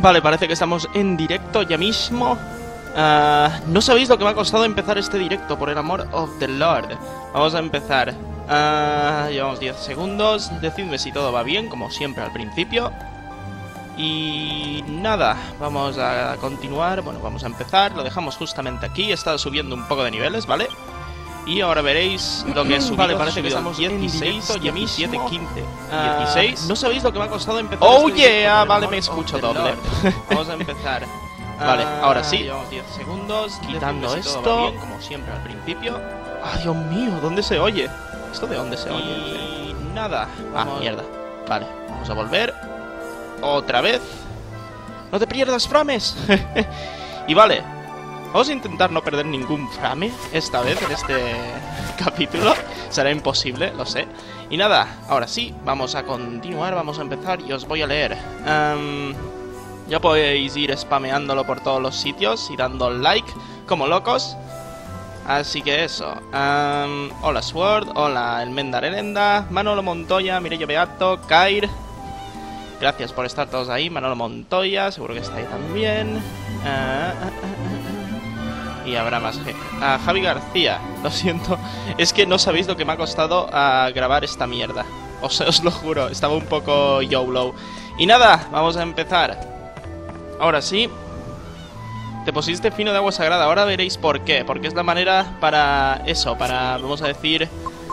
Vale, parece que estamos en directo ya mismo. No sabéis lo que me ha costado empezar este directo, por el amor of the Lord. Vamos a empezar. Llevamos 10 segundos. Decidme si todo va bien, como siempre al principio. Y nada, vamos a continuar. Bueno, vamos a empezar. Lo dejamos justamente aquí. He estado subiendo un poco de niveles, ¿vale? Y ahora veréis lo que es subido. Vale, parece que estamos 16 y a mí 7, 15. 16. No sabéis lo que me ha costado empezar. Oh yeah, vale, me escucho doble. Vamos a empezar. Vale, ahora sí. Llevamos 10 segundos. Quitando esto. Bien, como siempre al principio. Ay, Dios mío, ¿dónde se oye? ¿Esto de dónde se oye? Y nada. Ah, mierda. Vale, vamos a volver. Otra vez. No te pierdas frames. Y vale. Vamos a intentar no perder ningún frame esta vez en este capítulo. Será imposible, lo sé. Y nada, ahora sí, vamos a continuar, vamos a empezar y os voy a leer. Ya podéis ir spameándolo por todos los sitios y dando like como locos. Así que eso. Hola Sword, hola El Mendarelenda, Manolo Montoya, Mireia Beato, Kair. Gracias por estar todos ahí. Manolo Montoya, seguro que está ahí también. Y habrá más gente. A Javi García, lo siento. Es que no sabéis lo que me ha costado grabar esta mierda. Os lo juro, estaba un poco YOLO. Y nada, vamos a empezar. Ahora sí. Te pusiste fino de agua sagrada, ahora veréis por qué. Porque es la manera para eso, para, vamos a decir,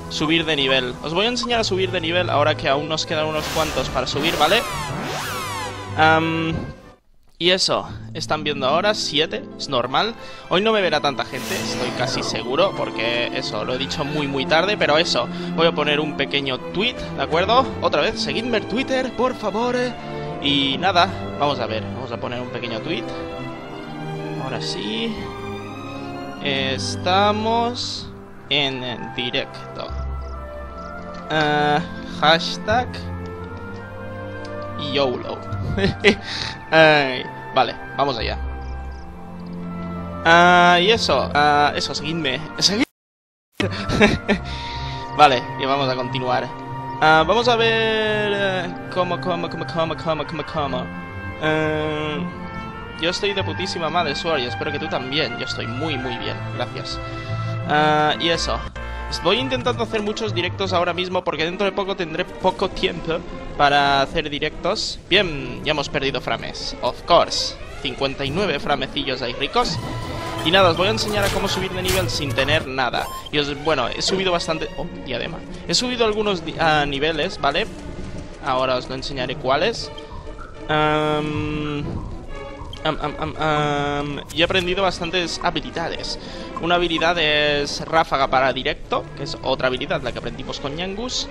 subir de nivel. Os voy a enseñar a subir de nivel ahora que aún nos quedan unos cuantos para subir, ¿vale? Y eso, están viendo ahora 7, es normal. Hoy no me verá tanta gente, estoy casi seguro, porque eso, lo he dicho muy tarde, pero eso, voy a poner un pequeño tweet, ¿de acuerdo? Otra vez, seguidme en Twitter, por favor. Y nada, vamos a ver, vamos a poner un pequeño tweet. Ahora sí. Estamos en directo. Hashtag YOLO. Vale, vamos allá. Y eso, eso, seguidme. Vale, y vamos a continuar. Vamos a ver cómo. Yo estoy de putísima madre, Suor, y espero que tú también. Yo estoy muy bien, gracias. Y eso. Voy intentando hacer muchos directos ahora mismo porque dentro de poco tendré poco tiempo para hacer directos. Bien, ya hemos perdido frames, of course. 59 framecillos ahí ricos. Y nada, os voy a enseñar a cómo subir de nivel sin tener nada. Y os, bueno, he subido bastante... Oh, diadema. He subido algunos niveles, ¿vale? Ahora os lo enseñaré cuáles. Yo he aprendido bastantes habilidades. Una habilidad es ráfaga para directo, que es otra habilidad, la que aprendimos con Yangus.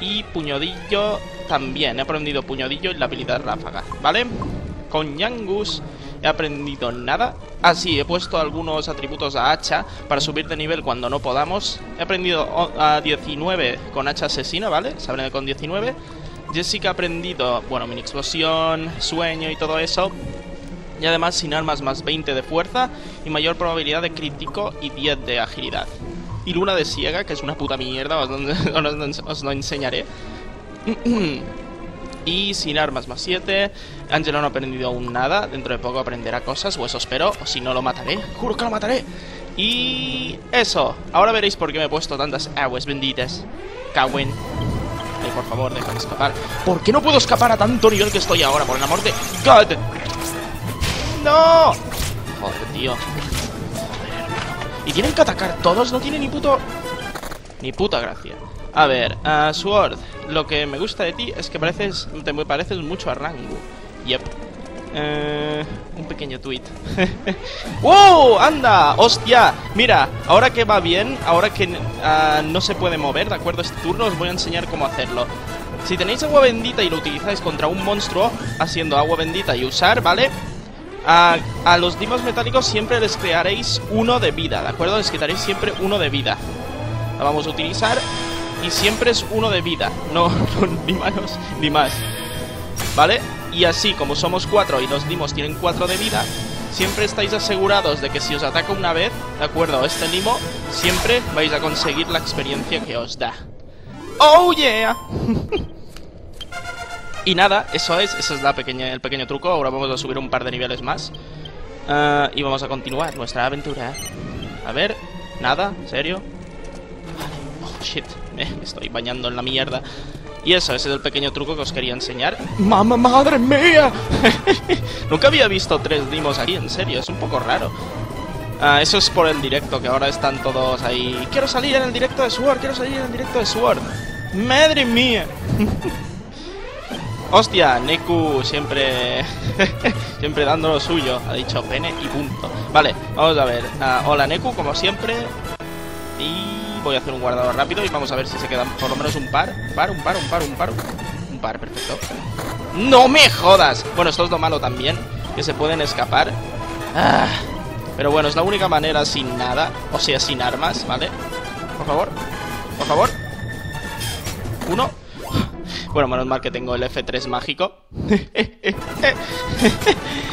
Y puñodillo también, he aprendido puñodillo y la habilidad ráfaga, ¿vale? Con Yangus he aprendido nada. Ah sí, he puesto algunos atributos a hacha para subir de nivel cuando no podamos. He aprendido a 19 con hacha asesina, ¿vale? Se aprende con 19. Jessica ha aprendido, bueno, mini explosión, sueño y todo eso. Y además sin armas más 20 de fuerza y mayor probabilidad de crítico y 10 de agilidad. Y luna de ciega, que es una puta mierda, os lo enseñaré. Y sin armas más 7. Angelo no ha aprendido aún nada, dentro de poco aprenderá cosas, o eso espero, o si no lo mataré. ¡Juro que lo mataré! Y eso, ahora veréis por qué me he puesto tantas aguas benditas. Cawen. Ay, por favor, déjame escapar. ¿Por qué no puedo escapar a tanto nivel que estoy ahora? Por el amor de... God. ¡No! Joder, tío. Joder. Y tienen que atacar todos, no tienen ni puto... Ni puta gracia. A ver, Sword, lo que me gusta de ti es que pareces... Te pareces mucho a Rangu. Yep. Un pequeño tweet. ¡Wow! ¡Anda! ¡Hostia! Mira, ahora que va bien, ahora que no se puede mover, ¿de acuerdo? Este turno os voy a enseñar cómo hacerlo. Si tenéis agua bendita y lo utilizáis contra un monstruo, haciendo agua bendita y usar, ¿vale? A los dimos metálicos siempre les crearéis uno de vida, ¿de acuerdo? Les quitaréis siempre uno de vida. La vamos a utilizar y siempre es uno de vida. No ni menos ni más. ¿Vale? Y así, como somos 4 y los dimos tienen 4 de vida, siempre estáis asegurados de que si os ataca una vez, ¿de acuerdo? Este limo, siempre vais a conseguir la experiencia que os da. ¡Oh, yeah! Y nada, eso es el pequeño truco. Ahora vamos a subir un par de niveles más. Y vamos a continuar nuestra aventura. A ver, nada, ¿en serio? Vale, oh shit, me estoy bañando en la mierda. Y eso, ese es el pequeño truco que os quería enseñar. ¡Mamá, madre mía! Nunca había visto tres dimos aquí, en serio, es un poco raro. Eso es por el directo, que ahora están todos ahí. ¡Quiero salir en el directo de Sword! ¡Quiero salir en el directo de Sword! ¡Madre mía! Hostia, Neku siempre siempre dando lo suyo. Ha dicho pene y punto. Vale, vamos a ver. Hola Neku, como siempre. Y voy a hacer un guardado rápido y vamos a ver si se quedan por lo menos un par. Un par, perfecto. ¡No me jodas! Bueno, esto es lo malo también, que se pueden escapar. Ah, pero bueno, es la única manera sin nada. O sea, sin armas, ¿vale? Por favor, por favor. Uno. Bueno, menos mal que tengo el F3 mágico.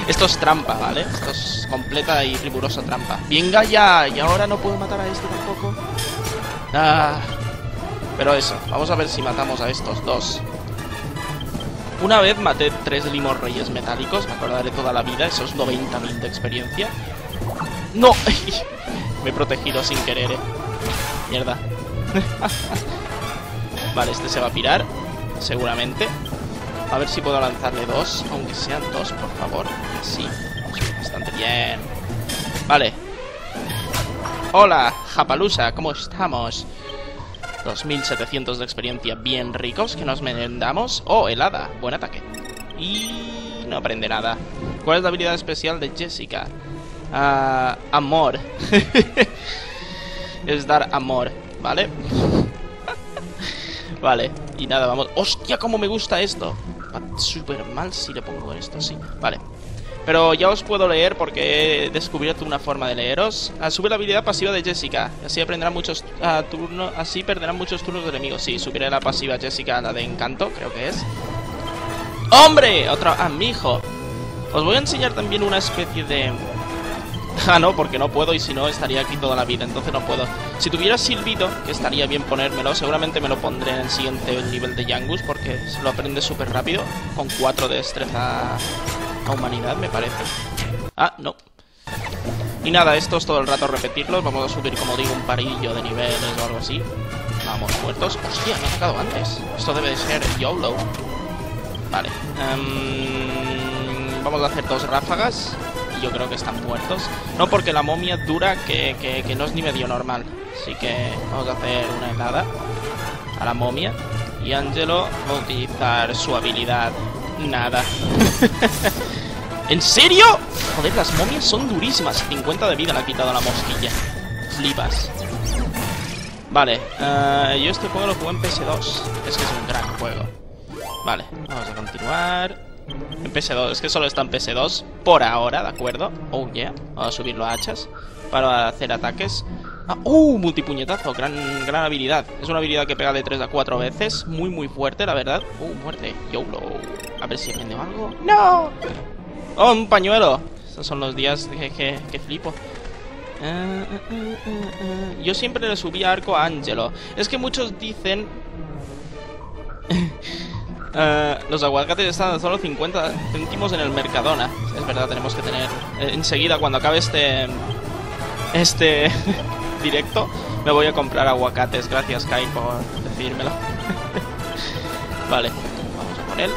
Esto es trampa, ¿vale? Esto es completa y rigurosa trampa. ¡Venga ya! Y ahora no puedo matar a este tampoco. Ah, pero eso, vamos a ver si matamos a estos dos. Una vez maté tres limos reyes metálicos. Me acordaré toda la vida. Eso es 90.000 de experiencia. ¡No! Me he protegido sin querer, Mierda. Vale, este se va a pirar seguramente. A ver si puedo lanzarle dos, aunque sean dos, por favor. Así, bastante bien. Vale. Hola, Japalusa, ¿cómo estamos? 2700 de experiencia, bien ricos, que nos merendamos. Oh, helada, buen ataque. Y no aprende nada. ¿Cuál es la habilidad especial de Jessica? Amor. Es dar amor, ¿vale? Vale, y nada, vamos... ¡Hostia, cómo me gusta esto! Va súper mal si le pongo esto, sí. Vale. Pero ya os puedo leer porque he descubierto una forma de leeros. Sube la habilidad pasiva de Jessica. Así aprenderán muchos turnos... Así perderán muchos turnos de enemigos. Sí, subiré la pasiva Jessica, la de encanto, creo que es. ¡Hombre! Otra... ¡Ah, mijo! Os voy a enseñar también una especie de... Ah, no, porque no puedo y si no estaría aquí toda la vida, entonces no puedo. Si tuviera silbido, que estaría bien ponérmelo, seguramente me lo pondré en el siguiente nivel de Yangus porque se lo aprende súper rápido, con 4 de destreza a humanidad, me parece. Ah, no. Y nada, esto es todo el rato repetirlo, vamos a subir, como digo, un parillo de niveles o algo así. Vamos, muertos. Hostia, me he atacado antes. Esto debe de ser YOLO. Vale. Vamos a hacer dos ráfagas. Yo creo que están muertos. No, porque la momia dura que no es ni medio normal. Así que vamos a hacer una helada a la momia. Y Angelo va a utilizar su habilidad. Nada. ¿En serio? Joder, las momias son durísimas. 50 de vida le ha quitado a la mosquilla. Flipas. Vale. Yo este juego lo jugué en PS2. Es que es un gran juego. Vale, vamos a continuar. En PS2, es que solo está en PS2 por ahora, ¿de acuerdo? Oh yeah, vamos a subirlo a hachas para hacer ataques. Ah, multipuñetazo, gran habilidad. Es una habilidad que pega de 3 a 4 veces. Muy muy fuerte, la verdad. Muerte, YOLO. A ver si aprende algo. ¡No! ¡Oh, un pañuelo! Estos son los días que flipo. Yo siempre le subía arco a Angelo. Es que muchos dicen... los aguacates están a solo 50 céntimos en el Mercadona. Es verdad, tenemos que tener... enseguida, cuando acabe este directo, me voy a comprar aguacates. Gracias, Kai, por decírmelo. Vale, vamos a poner...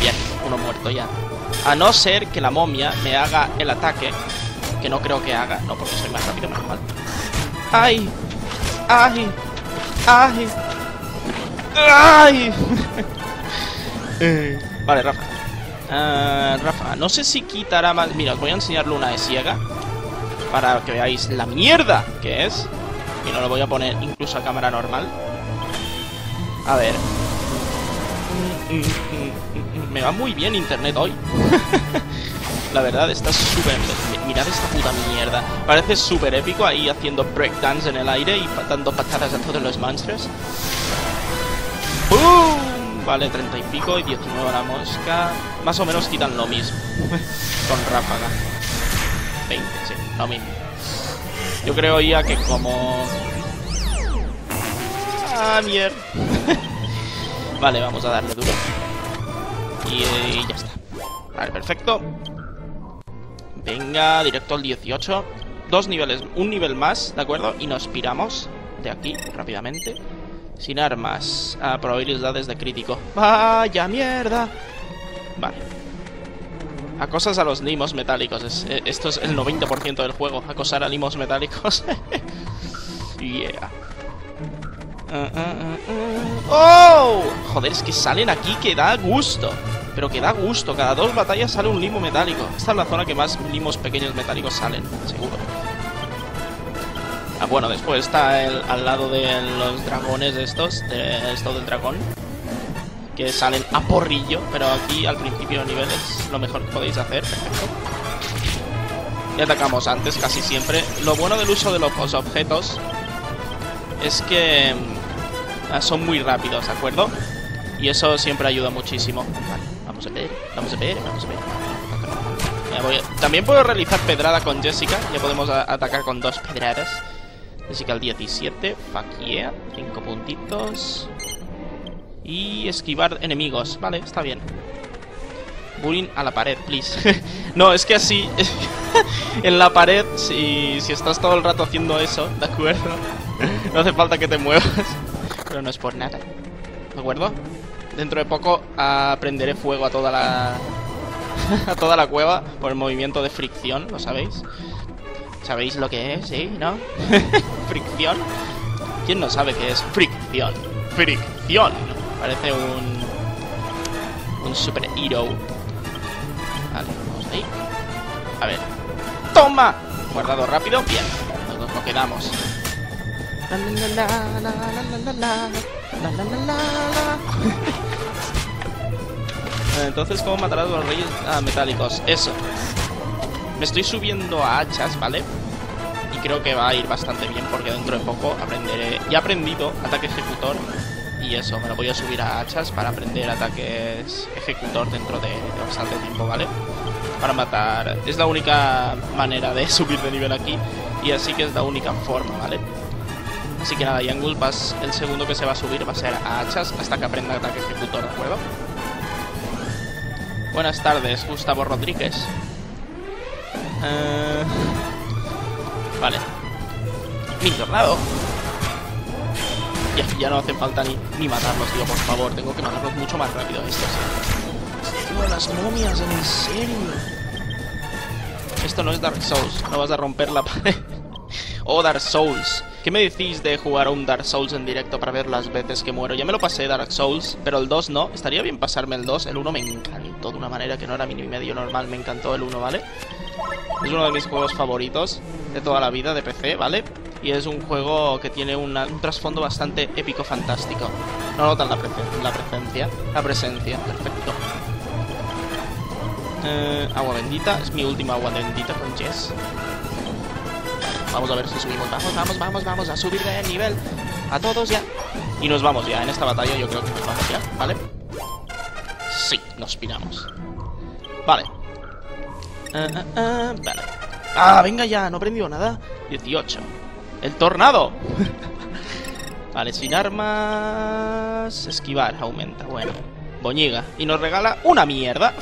Bien, uno muerto ya. A no ser que la momia me haga el ataque, que no creo que haga. No, porque soy más rápido, menos mal. ¡Ay! ¡Ay! ¡Ay! ¡Ay! Vale, Rafa. Rafa, no sé si quitará más... Mira, os voy a enseñar Luna de Ciega para que veáis la mierda que es. Y no lo voy a poner incluso a cámara normal. A ver. Me va muy bien internet hoy. La verdad, está súper... Mirad esta puta mierda. Parece súper épico ahí haciendo breakdance en el aire y dando patadas a todos los monsters. ¡Bum! Vale, 30 y pico y 19 a la mosca. Más o menos quitan lo mismo. Con ráfaga. 20, sí, lo mismo. Yo creo ya que como... ¡Ah, mierda! Vale, vamos a darle duro. Y ya está. Vale, perfecto. Venga, directo al 18. Dos niveles, un nivel más, ¿de acuerdo? Y nos piramos de aquí rápidamente. Sin armas. A probabilidades de crítico. ¡Vaya mierda! Vale. Acosas a los limos metálicos. Esto es el 90% del juego. Acosar a limos metálicos. Yeah. ¡Oh! Joder, es que salen aquí que da gusto. Pero que da gusto. Cada dos batallas sale un limo metálico. Esta es la zona que más limos pequeños metálicos salen, seguro. Ah, bueno, después está al lado de los dragones estos, de esto del dragón, que salen a porrillo, pero aquí al principio de nivel es lo mejor que podéis hacer. Perfecto. Y atacamos antes casi siempre. Lo bueno del uso de los objetos es que son muy rápidos, ¿de acuerdo? Y eso siempre ayuda muchísimo. Vale, vamos a ver, vamos a ver, vamos a ver. También puedo realizar pedrada con Jessica, ya podemos atacar con dos pedradas. Jessica al 17, fuck yeah, 5 puntitos. Y esquivar enemigos, vale, está bien. Bullying a la pared, please. No, es que así, en la pared, si estás todo el rato haciendo eso, ¿de acuerdo? No hace falta que te muevas, pero no es por nada, ¿de acuerdo? Dentro de poco prenderé fuego a toda la cueva por el movimiento de fricción, ¿lo sabéis? ¿Sabéis lo que es? ¿Sí? ¿No? ¿Fricción? ¿Quién no sabe qué es fricción? ¡Fricción! Parece un super hero. Vale, vamos ahí. A ver. ¡Toma! Guardado rápido. Bien. Nos lo quedamos. Entonces, ¿cómo matarás a los reyes metálicos? Eso. Me estoy subiendo a hachas, ¿vale? Y creo que va a ir bastante bien porque dentro de poco aprenderé... Ya he aprendido ataque ejecutor y eso, me lo voy a subir a hachas para aprender ataques ejecutor dentro de bastante tiempo, ¿vale? Para matar... Es la única manera de subir de nivel aquí y así que es la única forma, ¿vale? Así que nada, Yangus, el segundo que se va a subir va a ser a hachas hasta que aprenda ataque ejecutor, ¿de acuerdo? Buenas tardes, Gustavo Rodríguez. Vale. Mi tornado. Ya no hace falta ni matarlos, tío, por favor. Tengo que matarlos mucho más rápido estos. Tío, las momias, en serio. Esto no es Dark Souls. No vas a romper la pared. Oh, Dark Souls. ¿Qué me decís de jugar a un Dark Souls en directo para ver las veces que muero? Ya me lo pasé Dark Souls, pero el 2 no. Estaría bien pasarme el 2. El 1 me encantó de una manera que no era mini medio normal. Me encantó el 1, ¿vale? Es uno de mis juegos favoritos de toda la vida de PC, ¿vale? Y es un juego que tiene un trasfondo bastante épico fantástico. No notan la presencia, perfecto. Agua bendita. Es mi última agua bendita con Jess. Vamos a ver si subimos. Vamos a subir de nivel. A todos ya. Y nos vamos ya. En esta batalla yo creo que nos vamos ya, ¿vale? Sí, nos piramos. Vale. Vale. Ah, venga ya, no aprendió nada. 18. El tornado. Vale, sin armas. Esquivar, aumenta. Bueno. Boñiga. Y nos regala una mierda.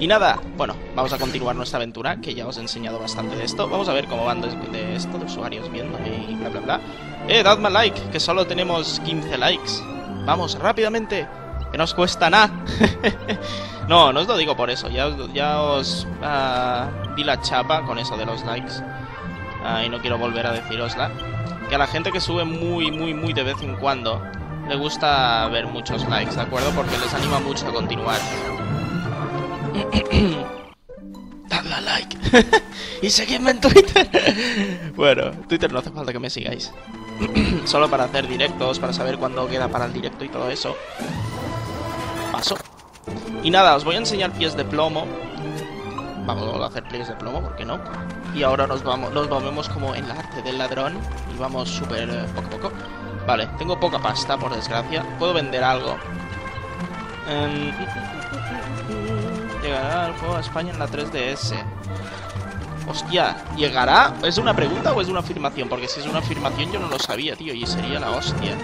Y nada, bueno, vamos a continuar nuestra aventura, que ya os he enseñado bastante de esto. Vamos a ver cómo van de esto, de usuarios viendo y bla, bla, bla. Dadme like, que solo tenemos 15 likes. Vamos, rápidamente, que no os cuesta nada. No, no os lo digo por eso, ya os di la chapa con eso de los likes. Y no quiero volver a decirosla. Que a la gente que sube muy de vez en cuando, le gusta ver muchos likes, ¿de acuerdo? Porque les anima mucho a continuar. Dadle a like. Y seguidme en Twitter. Bueno, Twitter no hace falta que me sigáis. Solo para hacer directos, para saber cuándo queda para el directo y todo eso. Paso. Y nada, os voy a enseñar pies de plomo. Vamos a hacer pies de plomo, ¿por qué no? Y ahora nos movemos como en la arte del ladrón. Y vamos súper poco a poco. Vale, tengo poca pasta, por desgracia. Puedo vender algo. Llegará el juego a España en la 3DS. Hostia, ¿llegará? ¿Es una pregunta o es una afirmación? Porque si es una afirmación yo no lo sabía, tío. Y sería la hostia.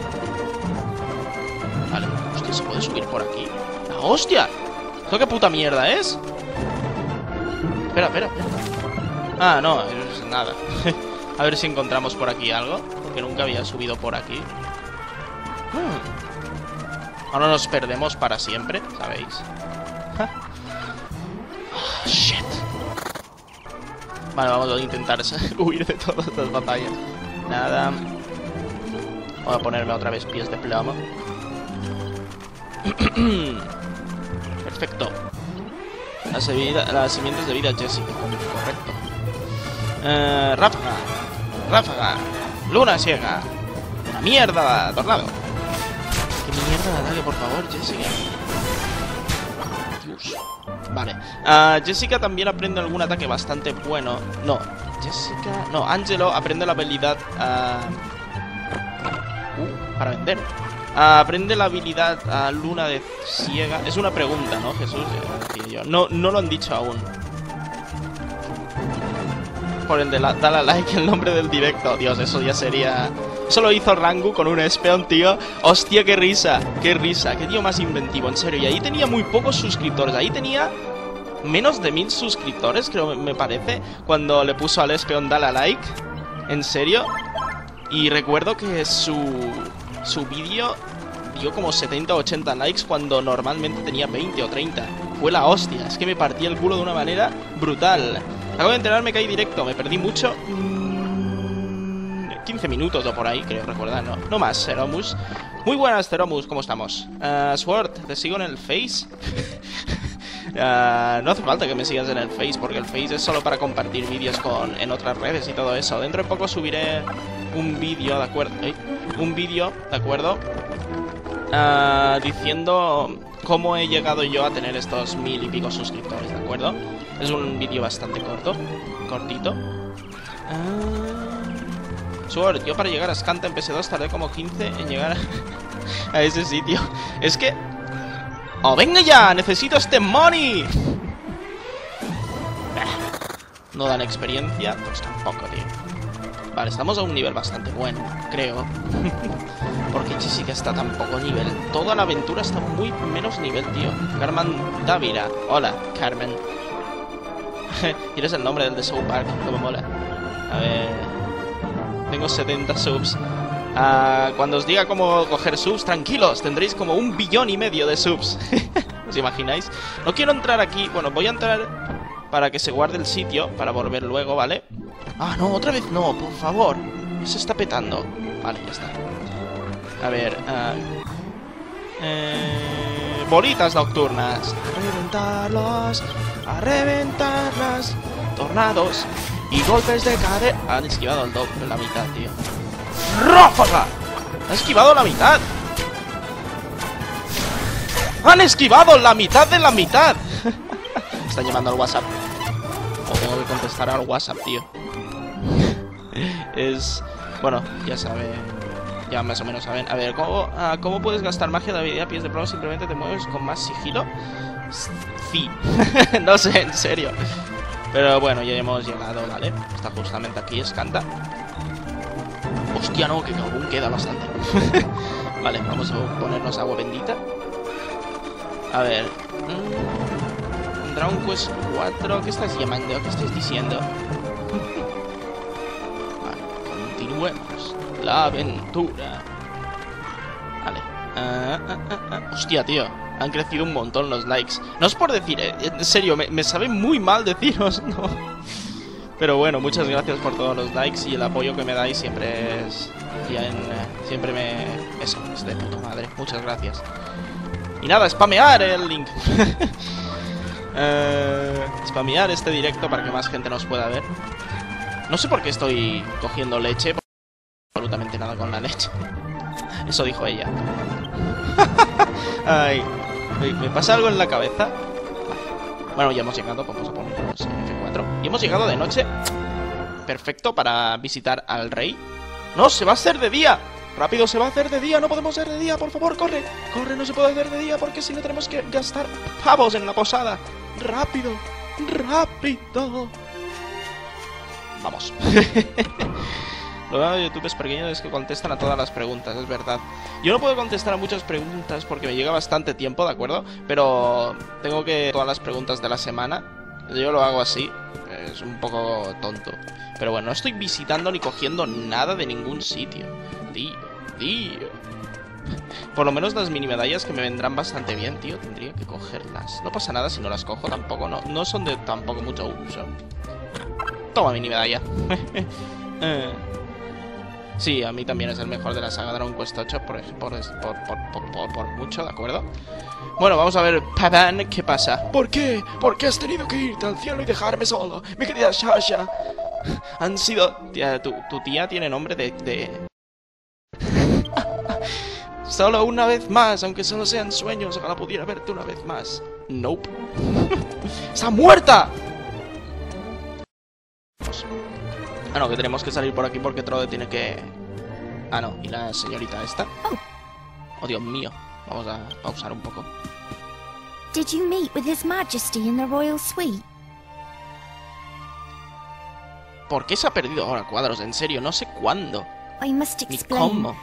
Vale, hostia, ¿se puede subir por aquí? ¡La hostia! ¿Esto qué puta mierda es? Espera, espera. Ah, no, es nada. A ver si encontramos por aquí algo, porque nunca había subido por aquí. Ahora nos perdemos para siempre, ¿sabéis? Oh, shit. Vale, vamos a intentar huir de todas estas batallas. Nada. Voy a ponerme otra vez pies de plomo. Perfecto. Las simientes de vida, Jessica. Correcto. Ráfaga. Ráfaga. Luna ciega. ¡La mierda! Tornado. ¿Qué mierda de ataque, por favor, Jessica? Dios. Vale. Jessica también aprende algún ataque bastante bueno. No. Jessica... No, Angelo aprende la habilidad... para vender. Aprende la habilidad a Luna de Ciega. Es una pregunta, ¿no, Jesús? No, no lo han dicho aún. Por el de la... Dale a like el nombre del directo. Dios, eso ya sería... Eso lo hizo Rangu con un speon, tío. Hostia, qué risa. Qué risa. Qué tío más inventivo, en serio. Y ahí tenía muy pocos suscriptores. Ahí tenía... menos de 1000 suscriptores, creo, me parece. Cuando le puso al speon dale a like. En serio. Y recuerdo que su vídeo dio como 70 o 80 likes cuando normalmente tenía 20 o 30. Fue la hostia, es que me partí el culo de una manera brutal. Acabo de enterarme que hay directo, me perdí mucho. 15 minutos o por ahí, creo recordar, ¿no? No más, Ceromus. Muy buenas, Ceromus, ¿cómo estamos? Sword, ¿te sigo en el Face? No hace falta que me sigas en el Face, porque el Face es solo para compartir vídeos en otras redes y todo eso. Dentro de poco subiré un vídeo, ¿de acuerdo? Un vídeo, ¿de acuerdo? Diciendo cómo he llegado yo a tener estos 1000 y pico suscriptores, ¿de acuerdo? Es un vídeo bastante corto, cortito. Sword, yo para llegar a Ascantha en PS2 tardé como 15 en llegar a ese sitio. Es que... ¡Oh, venga ya! ¡Necesito este money! No dan experiencia, pues tampoco, tío. Vale, estamos a un nivel bastante bueno, creo. Porque Jessica está tan poco nivel. Toda la aventura está muy menos nivel, tío. Carmen Dávila. Hola, Carmen. ¿Quieres el nombre del de South Park? Que me mola. A ver... Tengo 70 subs. Cuando os diga cómo coger subs, tranquilos. Tendréis como 1,5 billion de subs. ¿Os imagináis? No quiero entrar aquí. Bueno, voy a entrar... para que se guarde el sitio, para volver luego, ¿vale? Ah, no, otra vez no, por favor. Se está petando. Vale, ya está. A ver, bolitas nocturnas. A reventarlas. A reventarlas. Tornados. Y golpes de cadena. Han esquivado el doble, la mitad, tío. ¡Ráfaga! ¡Han esquivado la mitad! ¡Han esquivado la mitad de la mitad! Están llamando al WhatsApp. O tengo que contestar al WhatsApp, tío. Es... Bueno, ya saben. Ya más o menos saben. A ver, ¿cómo puedes gastar magia de habilidad pies de plomo? Simplemente te mueves con más sigilo. Sí. No sé, en serio. Pero bueno, ya hemos llegado, ¿vale? Está justamente aquí, Ascantha. Hostia, no, que cabrón, queda bastante. Vale, vamos a ponernos agua bendita. A ver... Dragon Quest 4, ¿qué estás llamando? ¿Qué estás diciendo? Vale, continuemos la aventura. Vale. Hostia, tío. Han crecido un montón los likes. No es por decir, en serio, me sabe muy mal deciros, ¿no? Pero bueno, muchas gracias por todos los likes y el apoyo que me dais siempre es... siempre me... Eso, es de puta madre. Muchas gracias. Y nada, spamear el link. Spamear este directo para que más gente nos pueda ver. No sé por qué estoy cogiendo leche. No tengo absolutamente nada con la leche. Eso dijo ella. Ay, me pasa algo en la cabeza. Bueno, ya hemos llegado. Vamos a ponernos F4. Y hemos llegado de noche. Perfecto para visitar al rey. ¡No! ¡Se va a hacer de día! ¡Rápido! ¡Se va a hacer de día! ¡No podemos hacer de día! ¡Por favor, corre! ¡Corre! ¡No se puede hacer de día! Porque si no tenemos que gastar pavos en la posada. ¡Rápido! ¡Rápido! Vamos. Lo bueno de YouTube es pequeño es que contestan a todas las preguntas, es verdad. Yo no puedo contestar a muchas preguntas porque me llega bastante tiempo, ¿de acuerdo? Pero tengo que... todas las preguntas de la semana. Yo lo hago así. Es un poco tonto. Pero bueno, no estoy visitando ni cogiendo nada de ningún sitio. Tío, tío. Por lo menos las mini medallas que me vendrán bastante bien, tío. Tendría que cogerlas. No pasa nada si no las cojo tampoco, ¿no? No son de tampoco mucho uso. Toma mini medalla. Sí, a mí también es el mejor de la saga Dragon Quest 8 por mucho, ¿de acuerdo? Bueno, vamos a ver, Pavan, ¿qué pasa? ¿Por qué? ¿Por qué has tenido que irte al cielo y dejarme solo? Mi querida Sasha. Han sido... Tía, tu tía tiene nombre de... Solo una vez más, aunque solo sean sueños, ojalá pudiera verte una vez más. Nope. ¡Está muerta! Ah, no, que tenemos que salir por aquí porque Trode tiene que... Ah, no, ¿y la señorita esta? Oh, Dios mío. Vamos a pausar un poco. Did you meet with His Majesty in the Royal Suite? ¿Por qué se ha perdido ahora cuadros? En serio, no sé cuándo. I must explain. Ni cómo.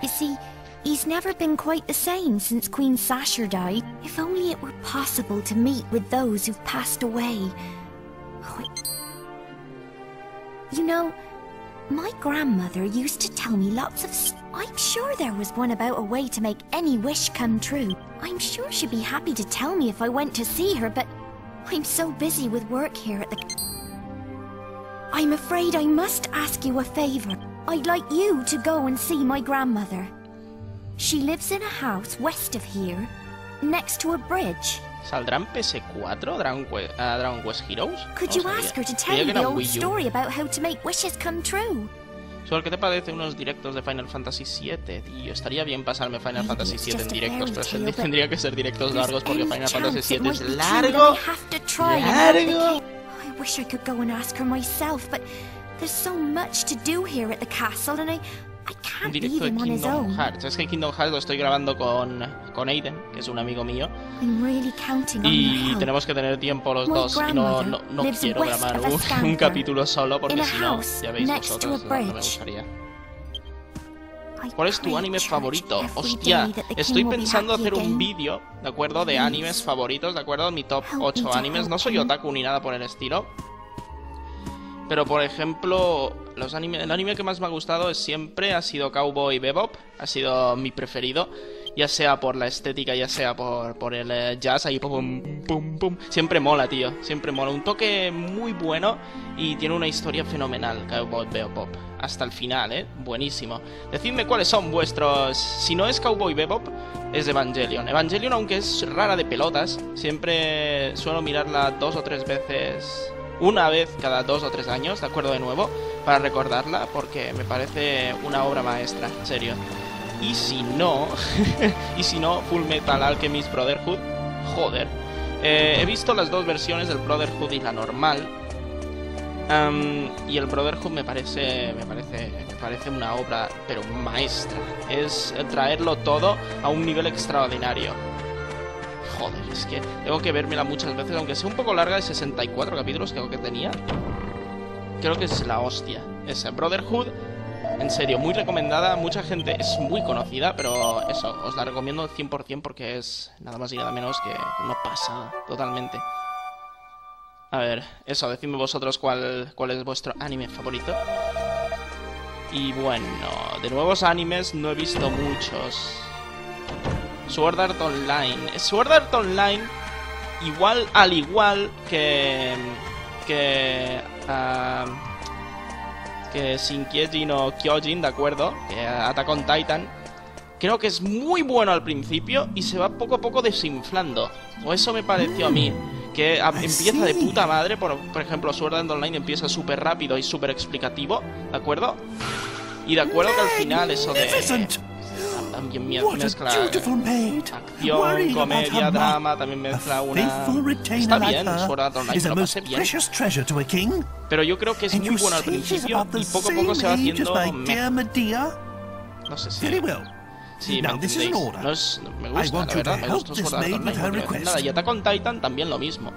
You see, he's never been quite the same since Queen Sasha died. If only it were possible to meet with those who've passed away. Oh, you know, my grandmother used to tell me lots of... I'm sure there was one about a way to make any wish come true. I'm sure she'd be happy to tell me if I went to see her, but I'm so busy with work here at the... I'm afraid I must ask you a favor. I'd like you to go and see my grandmother. She lives in a house west of here, next to a bridge. ¿Saldrán PS4 Dragon Quest Heroes? Could you ask her to tell you the old story about how to make wishes come true? Sol, ¿qué te parece unos directos de Final Fantasy 7? Tío, estaría bien pasarme Final Fantasy 7 en directos, pero tendría que ser directos largos porque Final Fantasy 7 es largo. ¡Largo! I wish I could go and ask her myself, but there's so much to do here at the castle and I can't leave him on his own. Es que Kingdom Hearts lo estoy grabando con Aiden, que es un amigo mío. Y tenemos que tener tiempo los dos. Y no quiero grabar un capítulo solo porque si no, ya veis vosotros, no me gustaría. ¿Cuál es tu anime favorito? Hostia, estoy pensando hacer un vídeo, ¿de acuerdo? De animes favoritos, ¿de acuerdo? Mi top 8 animes. No soy otaku ni nada por el estilo. Pero por ejemplo, el anime que más me ha gustado siempre ha sido Cowboy Bebop, ha sido mi preferido, ya sea por la estética, ya sea por el jazz, ahí pum pum pum, siempre mola, tío, siempre mola, un toque muy bueno y tiene una historia fenomenal, Cowboy Bebop, hasta el final, buenísimo. Decidme cuáles son vuestros, si no es Cowboy Bebop, es Evangelion. Evangelion, aunque es rara de pelotas, siempre suelo mirarla 2 o 3 veces... Una vez cada 2 o 3 años, de acuerdo, de nuevo, para recordarla, porque me parece una obra maestra, en serio. Y si no, Full Metal Alchemist Brotherhood, joder. He visto las 2 versiones, del Brotherhood y la normal. Y el Brotherhood me parece una obra, pero maestra. Es traerlo todo a un nivel extraordinario. Joder, es que tengo que vérmela muchas veces, aunque sea un poco larga, de 64 capítulos creo que tenía. Creo que es la hostia. Esa Brotherhood, en serio, muy recomendada, mucha gente, es muy conocida, pero eso, os la recomiendo al 100% porque es nada más y nada menos que una pasada, totalmente. A ver, eso, decidme vosotros cuál es vuestro anime favorito. Y bueno, de nuevos animes no he visto muchos. Sword Art Online. Sword Art Online, igual al igual que Shinkeiji no Kyojin, ¿de acuerdo? Que Attack on Titan. Creo que es muy bueno al principio y se va poco a poco desinflando. O eso me pareció a mí. Que empieza de puta madre, por ejemplo, Sword Art Online empieza súper rápido y súper explicativo, ¿de acuerdo? Y de acuerdo que al final eso de... También mezcla acción, comedia, drama, también mezcla una... Está bien, Sword Art Online, lo pasé bien. Pero yo creo que es muy bueno al principio y poco a poco se va haciendo... No sé si... Sí, me entendéis. No es... Me gusta, la verdad, me gusta Sword Art Online, no creo nada. Y Attack on Titan también lo mismo.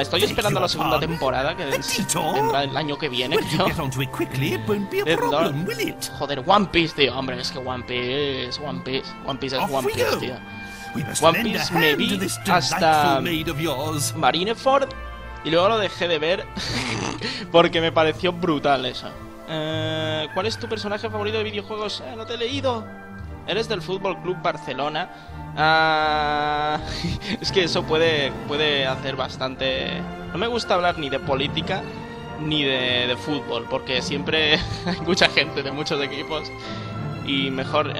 Estoy esperando la segunda temporada, que vendrá el año que viene, creo. Joder, One Piece, tío. Hombre, es que One Piece, tío. One Piece me vi hasta Marineford y luego lo dejé de ver porque me pareció brutal eso. ¿Cuál es tu personaje favorito de videojuegos? No te he leído. Eres del Fútbol Club Barcelona. Es que eso puede hacer bastante. No me gusta hablar ni de política ni de fútbol, porque siempre hay mucha gente de muchos equipos. Y mejor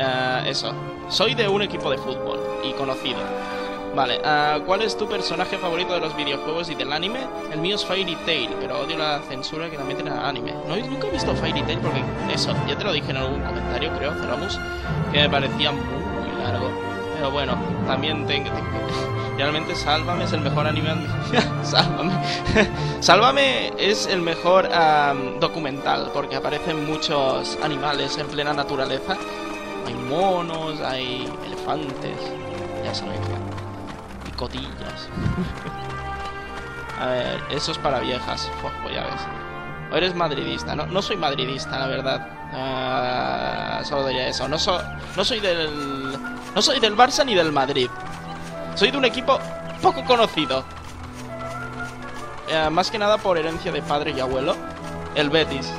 eso. Soy de un equipo de fútbol y conocido. Vale, ¿cuál es tu personaje favorito de los videojuegos y del anime? El mío es Fairy Tail, pero odio la censura que la meten al anime. No, nunca he visto Fairy Tail porque eso, ya te lo dije en algún comentario, creo, Ceromus, que me parecía muy largo. Pero bueno, también realmente Sálvame es el mejor anime. Sálvame. Sálvame es el mejor documental, porque aparecen muchos animales en plena naturaleza. Hay monos, hay elefantes, ya sabéis, picotillas. A ver, eso es para viejas, pues ya ves. O eres madridista, ¿no? No soy madridista, la verdad. Solo diría eso. No soy del Barça ni del Madrid. Soy de un equipo poco conocido. Más que nada por herencia de padre y abuelo. El Betis.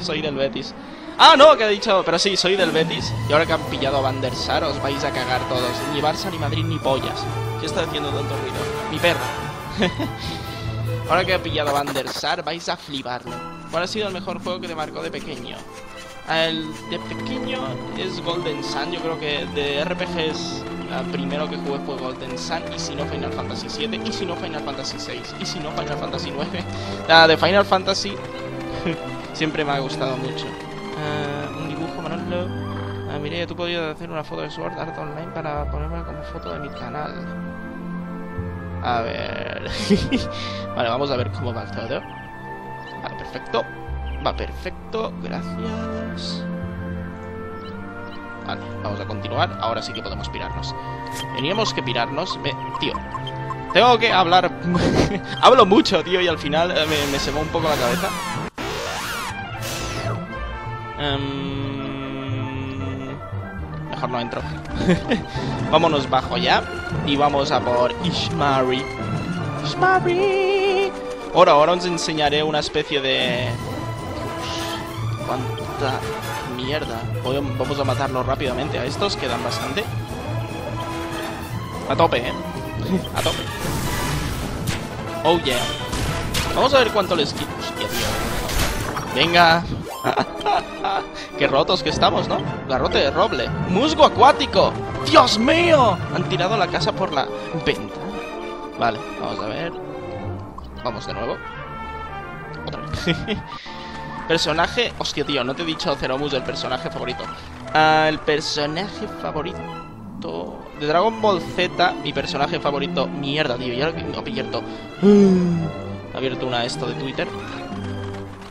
Soy del Betis. Ah, no, que he dicho, pero sí, soy del Betis. Y ahora que han pillado a Van der Sar, os vais a cagar todos. Ni Barça, ni Madrid, ni pollas. ¿Qué está haciendo tanto ruido? Mi perra. Ahora que he pillado a Van der Sar, vais a fliparlo. ¿Cuál ha sido el mejor juego que te marcó de pequeño? El de pequeño es Golden Sun. Yo creo que de RPGs, primero que jugué fue Golden Sun. Y si no, Final Fantasy 7. Y si no, Final Fantasy 6. Y si no, Final Fantasy 9. Nada, de Final Fantasy siempre me ha gustado mucho. Un dibujo, Manolo. Mireia, tú podías hacer una foto de Sword Art Online para ponerme como foto de mi canal. A ver. Vale, vamos a ver cómo va todo. Vale, perfecto. Va perfecto, gracias. Vale, vamos a continuar. Ahora sí que podemos pirarnos. Teníamos que pirarnos. Tío, tengo que hablar. Hablo mucho, tío, y al final me se va un poco la cabeza. Mejor no entro. Vámonos bajo ya. Y vamos a por Ismahri. Ismahri. Ahora os enseñaré una especie de... ¡Cuánta mierda! Vamos a matarlo rápidamente a estos, quedan bastante. A tope, ¿eh? A tope. Oh, yeah. Vamos a ver cuánto les quito. Hostia, tío. Venga. Qué rotos que estamos, ¿no? Garrote de roble. ¡Musgo acuático! ¡Dios mío! Han tirado la casa por la ventana. Vale, vamos a ver. Vamos de nuevo. Otra vez. Personaje... Hostia, tío, no te he dicho, Ceromus, el personaje favorito. El personaje favorito... De Dragon Ball Z, mi personaje favorito... Mierda, tío, ya lo abierto. He abierto una esto de Twitter.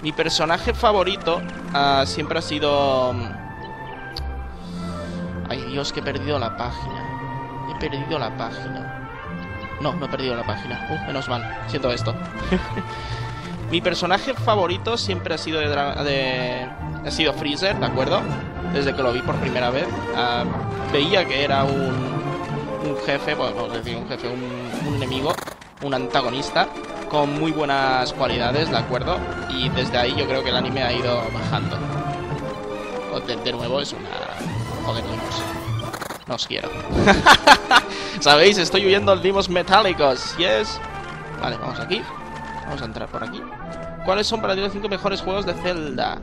Mi personaje favorito siempre ha sido... Ay, Dios, que he perdido la página. He perdido la página. No, no he perdido la página. Menos mal. Siento esto. Mi personaje favorito siempre ha sido Freezer, ¿de acuerdo? Desde que lo vi por primera vez. Veía que era un jefe, bueno, vamos a decir un jefe, un enemigo, un antagonista, con muy buenas cualidades, ¿de acuerdo? Y desde ahí yo creo que el anime ha ido bajando. De nuevo es una... Joder, Limos. No os quiero. ¿Sabéis? Estoy huyendo Limos metálicos. Yes. Vale, vamos aquí. Vamos a entrar por aquí. ¿Cuáles son para ti los 5 mejores juegos de Zelda?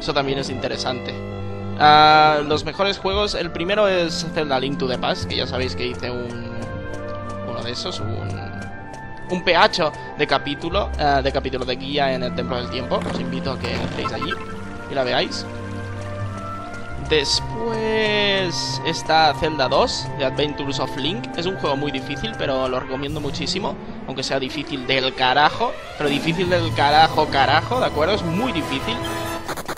Eso también es interesante. Los mejores juegos... El primero es Zelda Link to the Past, que ya sabéis que hice uno de esos, un PH de capítulo de guía en el Templo del Tiempo. Os invito a que entréis allí y la veáis. Después está Zelda 2, The Adventures of Link. Es un juego muy difícil, pero lo recomiendo muchísimo. Aunque sea difícil del carajo. Pero difícil del carajo, ¿de acuerdo? Es muy difícil.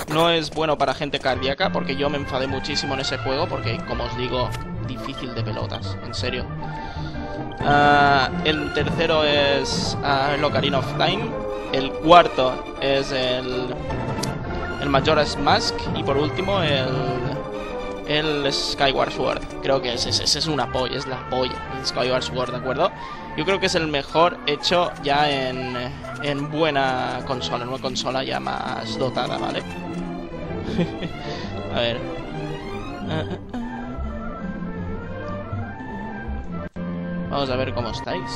No es bueno para gente cardíaca, porque yo me enfadé muchísimo en ese juego. Porque, como os digo, difícil de pelotas, en serio. El tercero es el Ocarina of Time. El cuarto es el Majora's Mask. Y por último el Skyward Sword. Creo que es una polla, es la polla. El Skyward Sword, ¿de acuerdo? Yo creo que es el mejor hecho ya en buena consola, en una consola ya más dotada, ¿vale? A ver. Vamos a ver cómo estáis.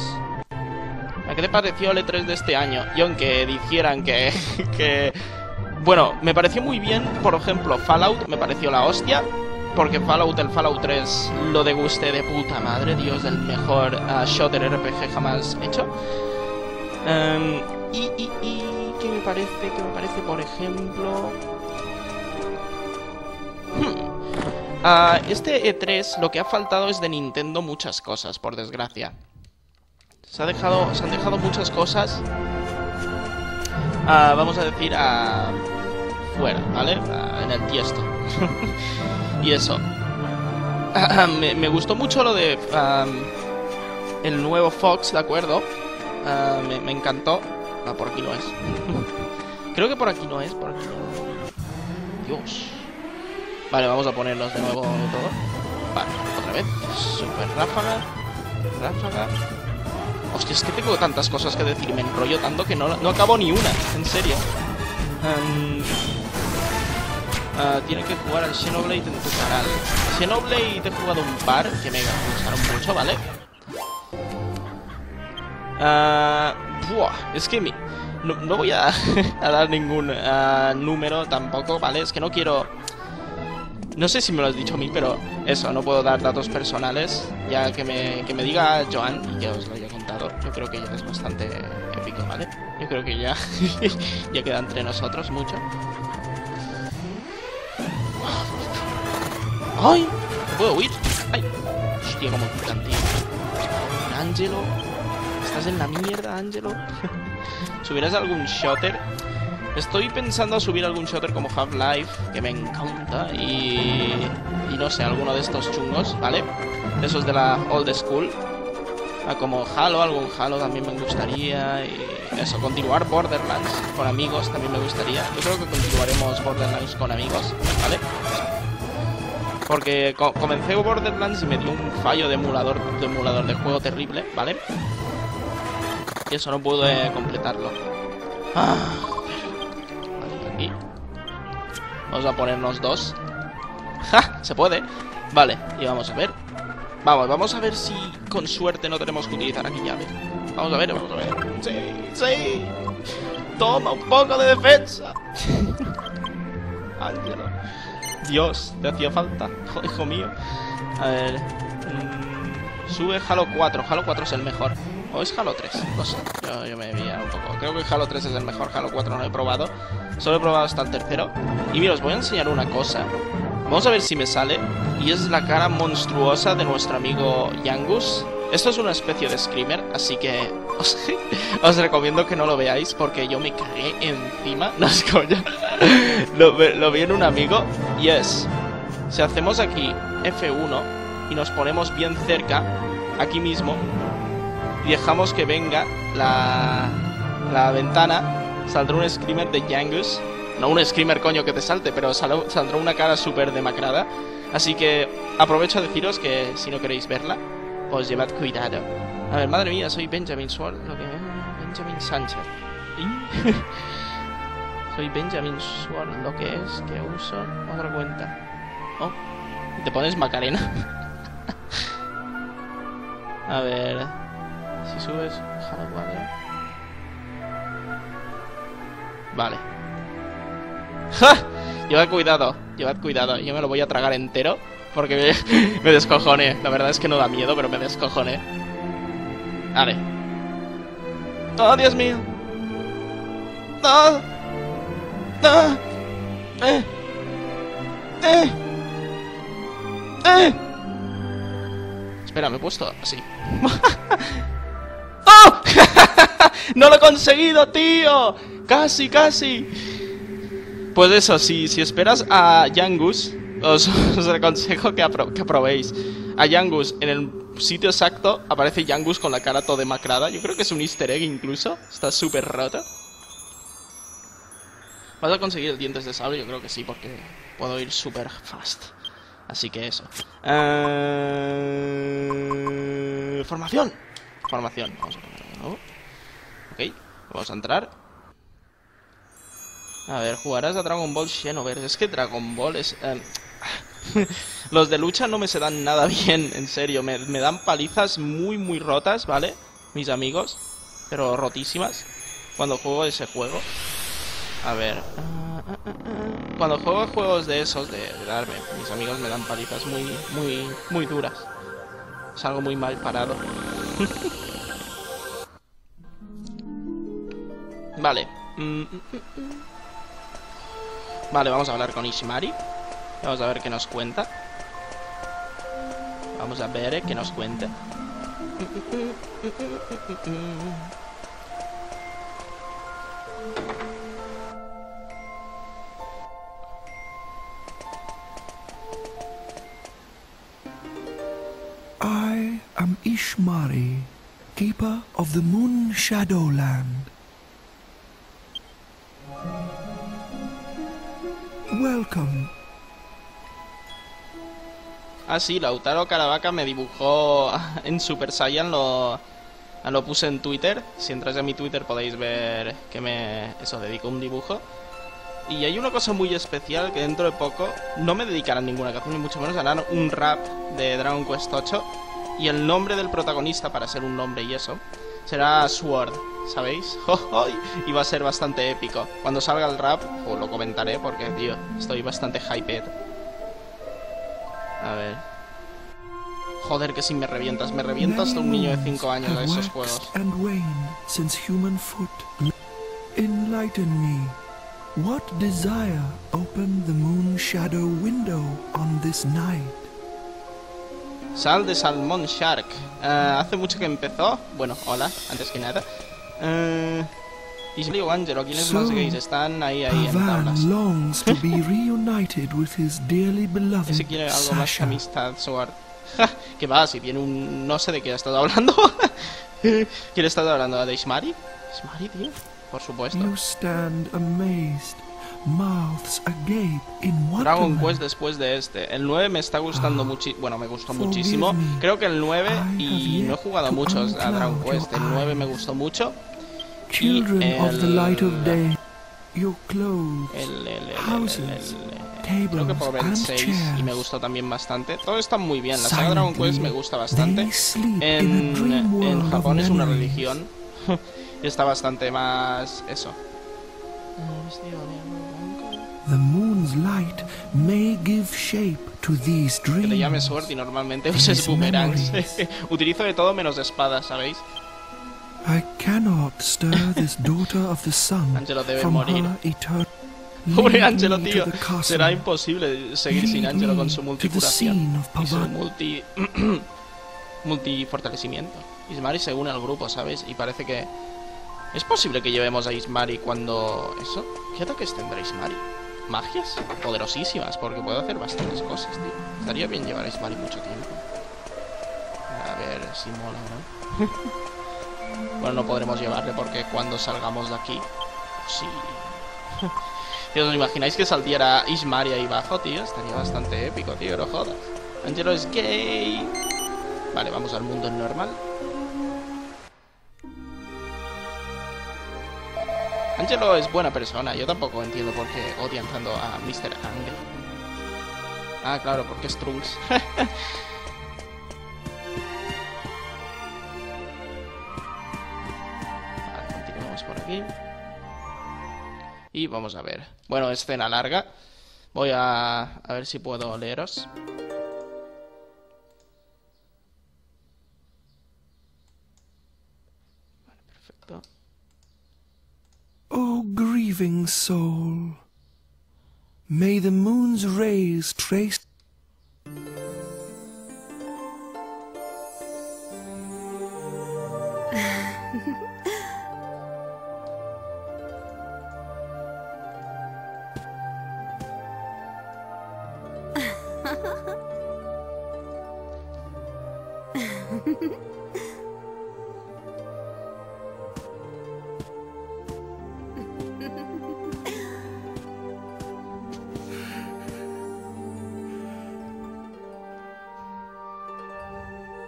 ¿A qué te pareció el E3 de este año? Y aunque dijeran que... Bueno, me pareció muy bien, por ejemplo, Fallout me pareció la hostia. Porque Fallout, el Fallout 3, lo degusté de puta madre. Dios, el mejor shooter RPG jamás hecho. ¿Qué me parece? ¿Qué me parece, por ejemplo? Este E3 lo que ha faltado es de Nintendo muchas cosas, por desgracia. Se han dejado muchas cosas, vamos a decir, fuera, ¿vale? En el tiesto. Y eso. Me gustó mucho lo de el nuevo Fox, ¿de acuerdo? Me encantó. Ah, por aquí no es. Creo que por aquí no es, por aquí no. Dios. Vale, vamos a ponernos de nuevo todo. Vale, otra vez. Super ráfaga. Ráfaga. Hostia, es que tengo tantas cosas que decir. Me enrollo tanto que no acabo ni una. En serio. Tiene que jugar al Xenoblade en tu canal. Xenoblade he jugado un par que me gustaron mucho, ¿vale? Es que no voy a dar ningún número tampoco, ¿vale? Es que no quiero... No sé si me lo has dicho a mí, pero eso, no puedo dar datos personales. Ya que me diga Joan y que os lo haya contado, yo creo que ya es bastante épico, ¿vale? Yo creo que ya, ya queda entre nosotros mucho. ¡Ay! ¿No puedo huir? ¡Ay! Hostia, como pican, tío. Angelo, estás en la mierda, Angelo. ¿Subirás algún shooter? Estoy pensando a subir algún shooter como Half-Life, que me encanta, y no sé, alguno de estos chungos, ¿vale? Esos de la old school. Como Halo, algún Halo también me gustaría, y eso, continuar Borderlands con amigos también me gustaría. Yo creo que continuaremos Borderlands con amigos, ¿vale? Porque comencé Borderlands y me dio un fallo de emulador de juego terrible, ¿vale? Y eso, no pude completarlo. ¡Ah! Aquí. Vamos a ponernos dos. ¡Ja! Se puede. Vale, y vamos a ver. Vamos a ver si con suerte no tenemos que utilizar aquí llave. Vamos a ver. ¡Sí! ¡Toma un poco de defensa! Ángelo. Dios, te hacía falta. Hijo mío. A ver. Sube Halo 4. Halo 4 es el mejor. ¿O es Halo 3? No sé, yo me voy a un poco. Creo que Halo 3 es el mejor, Halo 4 no he probado. Solo he probado hasta el tercero. Y mira, os voy a enseñar una cosa. Vamos a ver si me sale. Y es la cara monstruosa de nuestro amigo Yangus. Esto es una especie de screamer, así que os recomiendo que no lo veáis porque yo me cagué encima. No es coña. Lo vi en un amigo. Y es... Si hacemos aquí F1 y nos ponemos bien cerca, aquí mismo... Y dejamos que venga la ventana, saldrá un screamer de Yangus. No un screamer, coño, que te salte, pero saldrá una cara súper demacrada. Así que aprovecho a deciros que si no queréis verla, os llevad cuidado. A ver, madre mía, soy Benjamin Sword, lo que es Benjamin Sánchez. ¿Y? Soy Benjamin Sword, lo que es, que uso otra cuenta. Oh, te pones Macarena. A ver... Si subes... Vale. ¡Ja! Llevad cuidado. Yo me lo voy a tragar entero porque me descojoné. La verdad es que no da miedo, pero me descojoné. Vale. ¡Oh, Dios mío! ¡No! ¡No! Espera, me he puesto así. ¡Oh! ¡No lo he conseguido, tío! ¡Casi! Pues eso, si esperas a Yangus, os aconsejo que aprobéis a Yangus en el sitio exacto aparece Yangus con la cara toda demacrada. Yo creo que es un easter egg incluso. Está súper rota. ¿Vas a conseguir el dientes de sable? Yo creo que sí, porque puedo ir súper fast. Así que eso. Formación. Formación. Vamos a poner de nuevo. Ok, vamos a entrar. A ver, jugarás a Dragon Ball Xenoverse. Es que Dragon Ball es... Los de lucha no me se dan nada bien, en serio. Me dan palizas muy, muy rotas, ¿vale? Mis amigos. Pero rotísimas. Cuando juego ese juego. A ver... Cuando juego juegos de esos, de darme, mis amigos me dan palizas muy, muy, muy duras. Salgo muy mal parado. Vale. Vale, vamos a hablar con Ismahri. Vamos a ver qué nos cuenta. Vamos a ver qué nos cuente. I am Ismahri, keeper of the Moon Shadowland. Welcome. Ah, sí, Lautaro Caravaca me dibujó en Super Saiyan, lo puse en Twitter. Si entráis a mi Twitter podéis ver que eso, dedico un dibujo. Y hay una cosa muy especial que dentro de poco no me dedicarán ninguna canción, ni mucho menos harán un rap de Dragon Quest 8. Y el nombre del protagonista, para ser un nombre y eso, será Sword, ¿sabéis? Y va a ser bastante épico. Cuando salga el rap, pues lo comentaré porque, tío, estoy bastante hyped. A ver. Joder, que si me revientas de un niño de 5 años a esos juegos. Enlighten me. What desire opened the moon shadow window on this night? Sal de Salmon Shark. Hace mucho que empezó. Bueno, hola, antes que nada. Ismahri o Angelo, ¿quiénes más gays están ahí en tablas? Ese quiere algo más que amistad, Sword. Ja, que va, si tiene un... No sé de qué ha estado hablando. ¿Quién ha estado hablando? ¿De Ismahri? ¿Ismahri, tío? Por supuesto. Dragon Quest después de este. El 9 me está gustando muchísimo. Bueno, me gustó muchísimo. Creo que el 9, y no he jugado muchos a Dragon Quest. El 9 me gustó mucho. Y creo que puedo ver el 6 y me gustó también bastante. Todo está muy bien. La saga Dragon Quest me gusta bastante. En Japón es una religión. Y está bastante más... eso. Que te llame Sword y normalmente uses boomerangs. Utilizo de todo menos espadas, ¿sabéis? Angelo debe morir. Pobre Angelo, tío. Será imposible seguir sin Angelo con su multicuración y su multifortalecimiento. Ismahri se une al grupo, ¿sabéis? Y parece que... ¿Es posible que llevemos a Ismahri cuando... eso? ¿Qué ataques tendrá Ismahri? Magias poderosísimas, porque puedo hacer bastantes cosas, tío. Estaría bien llevar a Ismahri mucho tiempo. A ver si mola, ¿no? Bueno, no podremos llevarle porque cuando salgamos de aquí... sí. ¿Os imagináis que saltiera Ismahri ahí abajo, tío? Estaría bastante épico, tío, no jodas. Angelo es gay. Vale, vamos al mundo normal. Angelo es buena persona, yo tampoco entiendo por qué odian tanto a Mr. Angel. Ah, claro, porque es Trunks. Vale, continuamos por aquí. Y vamos a ver. Bueno, escena larga. Voy a ver si puedo leeros. Vale, perfecto. Oh, grieving soul, may the moon's rays trace...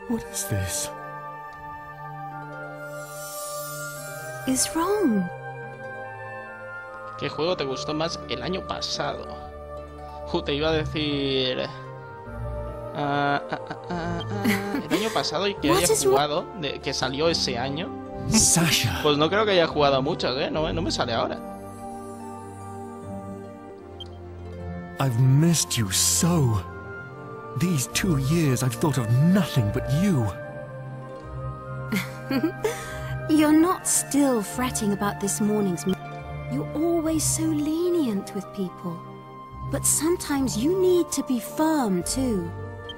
What is this? Is wrong. ¿Qué juego te gustó más el año pasado? Te iba a decir el año pasado y que hayas jugado, que salió ese año. Sasha. Pues no creo que haya jugado a muchas, no me sale ahora. I've missed you so. These 2 years I've thought of nothing but you. You're not still fretting about this morning's. You're always so lenient with people. But sometimes you need to be firm too.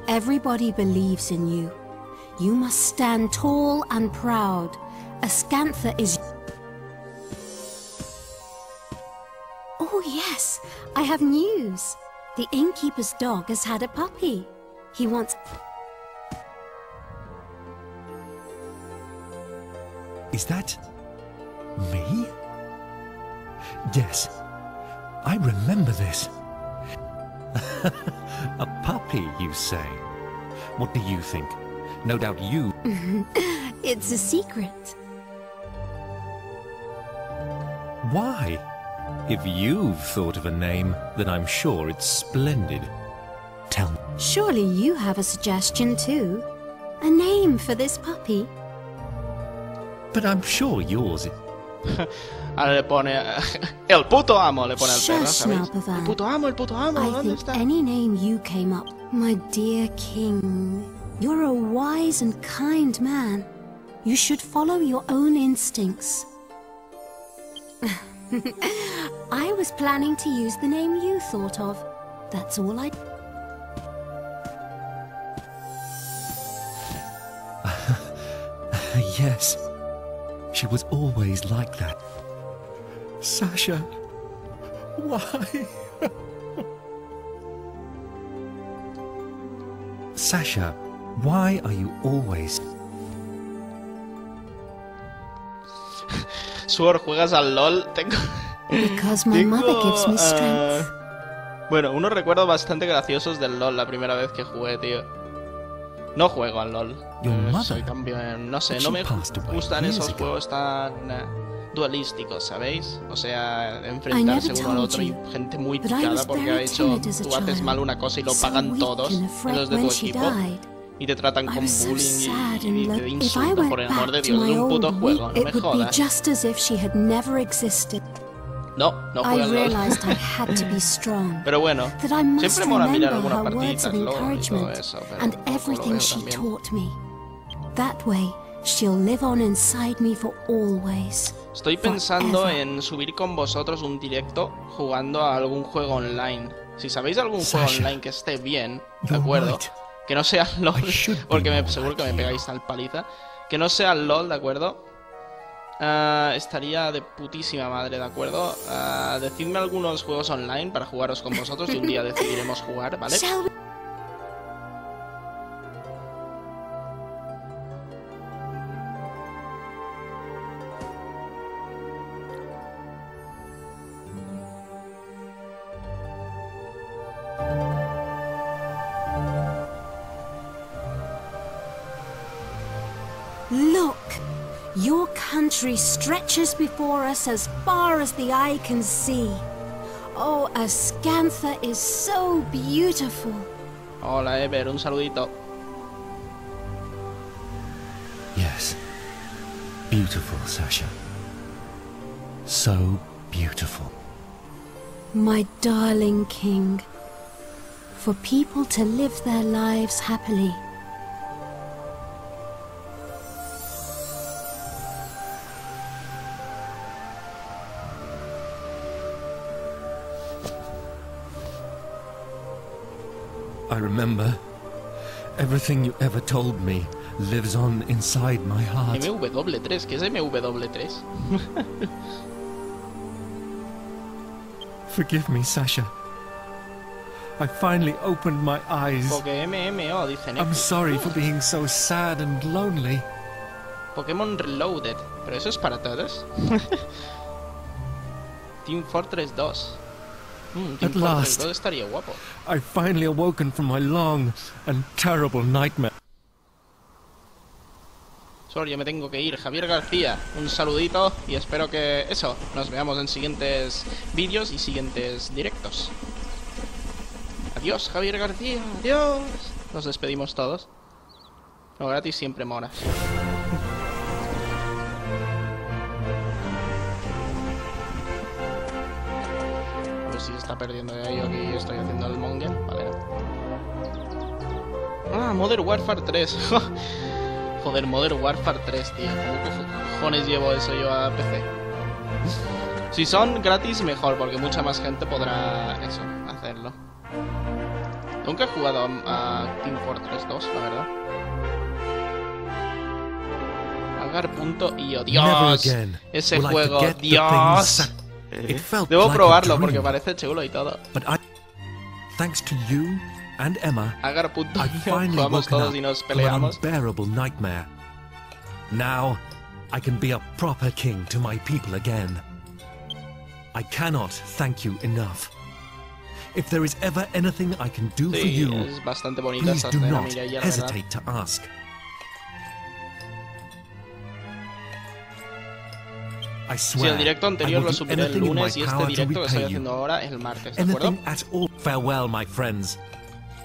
Everybody believes in you. You must stand tall and proud. Ascantha is... Oh yes, I have news. The innkeeper's dog has had a puppy. He wants... Is that... me? Yes, I remember this. A puppy, you say? What do you think? No doubt you... It's a secret. Why? If you've thought of a name, then I'm sure it's splendid. Tell me. Surely you have a suggestion too. A name for this puppy. But I'm sure yours is... Ahora le pone el puto amo, le pone al perro, ¿sabéis? El puto amo, ¿dónde está? Any name you came up, my dear king. You're a wise and kind man. You should follow your own instincts. I was planning to use the name you thought of. That's all I. Yes. She was always like that. Sasha, why? Sasha, why are you always... Suor, ¿juegas al LOL? Tengo... Because my mother gives me strength. Bueno, unos recuerdos bastante graciosos del LOL la primera vez que jugué, tío. No juego al LOL. Soy también, no sé, no me gustan esos juegos tan dualísticos, ¿sabéis? O sea, enfrentarse uno al otro y gente muy picada porque ha hecho, tú haces mal una cosa y lo pagan todos los de tu equipo y te tratan con bullying y te insultan, por el amor de Dios, de un puto juego, no me jodas. No juego al LOL. Pero bueno, siempre mola mirar algunas partiditas LOL y todo eso, pero lo veo también. That way, she'll live on inside me for always. Estoy pensando en subir con vosotros un directo jugando a algún juego online. Si sabéis algún juego online que esté bien, ¿de acuerdo? Que no sea LOL, porque seguro que me pegáis tal paliza. Que no sea LOL, ¿de acuerdo? Estaría de putísima madre, ¿de acuerdo? Decidme algunos juegos online para jugaros con vosotros y un día decidiremos jugar, ¿vale? Country stretches before us as far as the eye can see. Oh, Ascantha is so beautiful. Hola, Ever, un saludito. Yes, beautiful, Sasha. So beautiful. My darling king, for people to live their lives happily. I remember everything you ever told me lives on inside my heart. MW3, ¿qué es MW3? Forgive me, Sasha. I finally opened my eyes. I'm sorry for being so sad and lonely. Pokémon Reloaded. ¿Pero eso es para todos? Team Fortress 2. Team Fortress 2 estaría guapo. I finally awoken from my long and terrible nightmare. Sorry, yo me tengo que ir. Javier García, un saludito y espero que eso, nos veamos en siguientes vídeos y siguientes directos. Adiós, Javier García, adiós. Nos despedimos todos. Lo gratis siempre mola. A ver si se está perdiendo de ahí o que estoy haciendo el monger. Vale. Ah, Modern Warfare 3. Joder, Modern Warfare 3, tío. ¿Cómo cojones llevo eso yo a PC? Si son gratis, mejor, porque mucha más gente podrá eso, hacerlo. Nunca he jugado a Team Fortress 2, la verdad. Agar.io. ¡Dios! Ese juego, ¡Dios! Debo probarlo porque parece chulo y todo. Thanks to you. And Emma, I finally woke up from an unbearable nightmare. Now, I can be a proper king to my people again. I cannot thank you enough. If there is ever anything I can do for you, please do not hesitate to ask. I swear, I will do anything in my power to repay you. Anything at all. Farewell, my friends.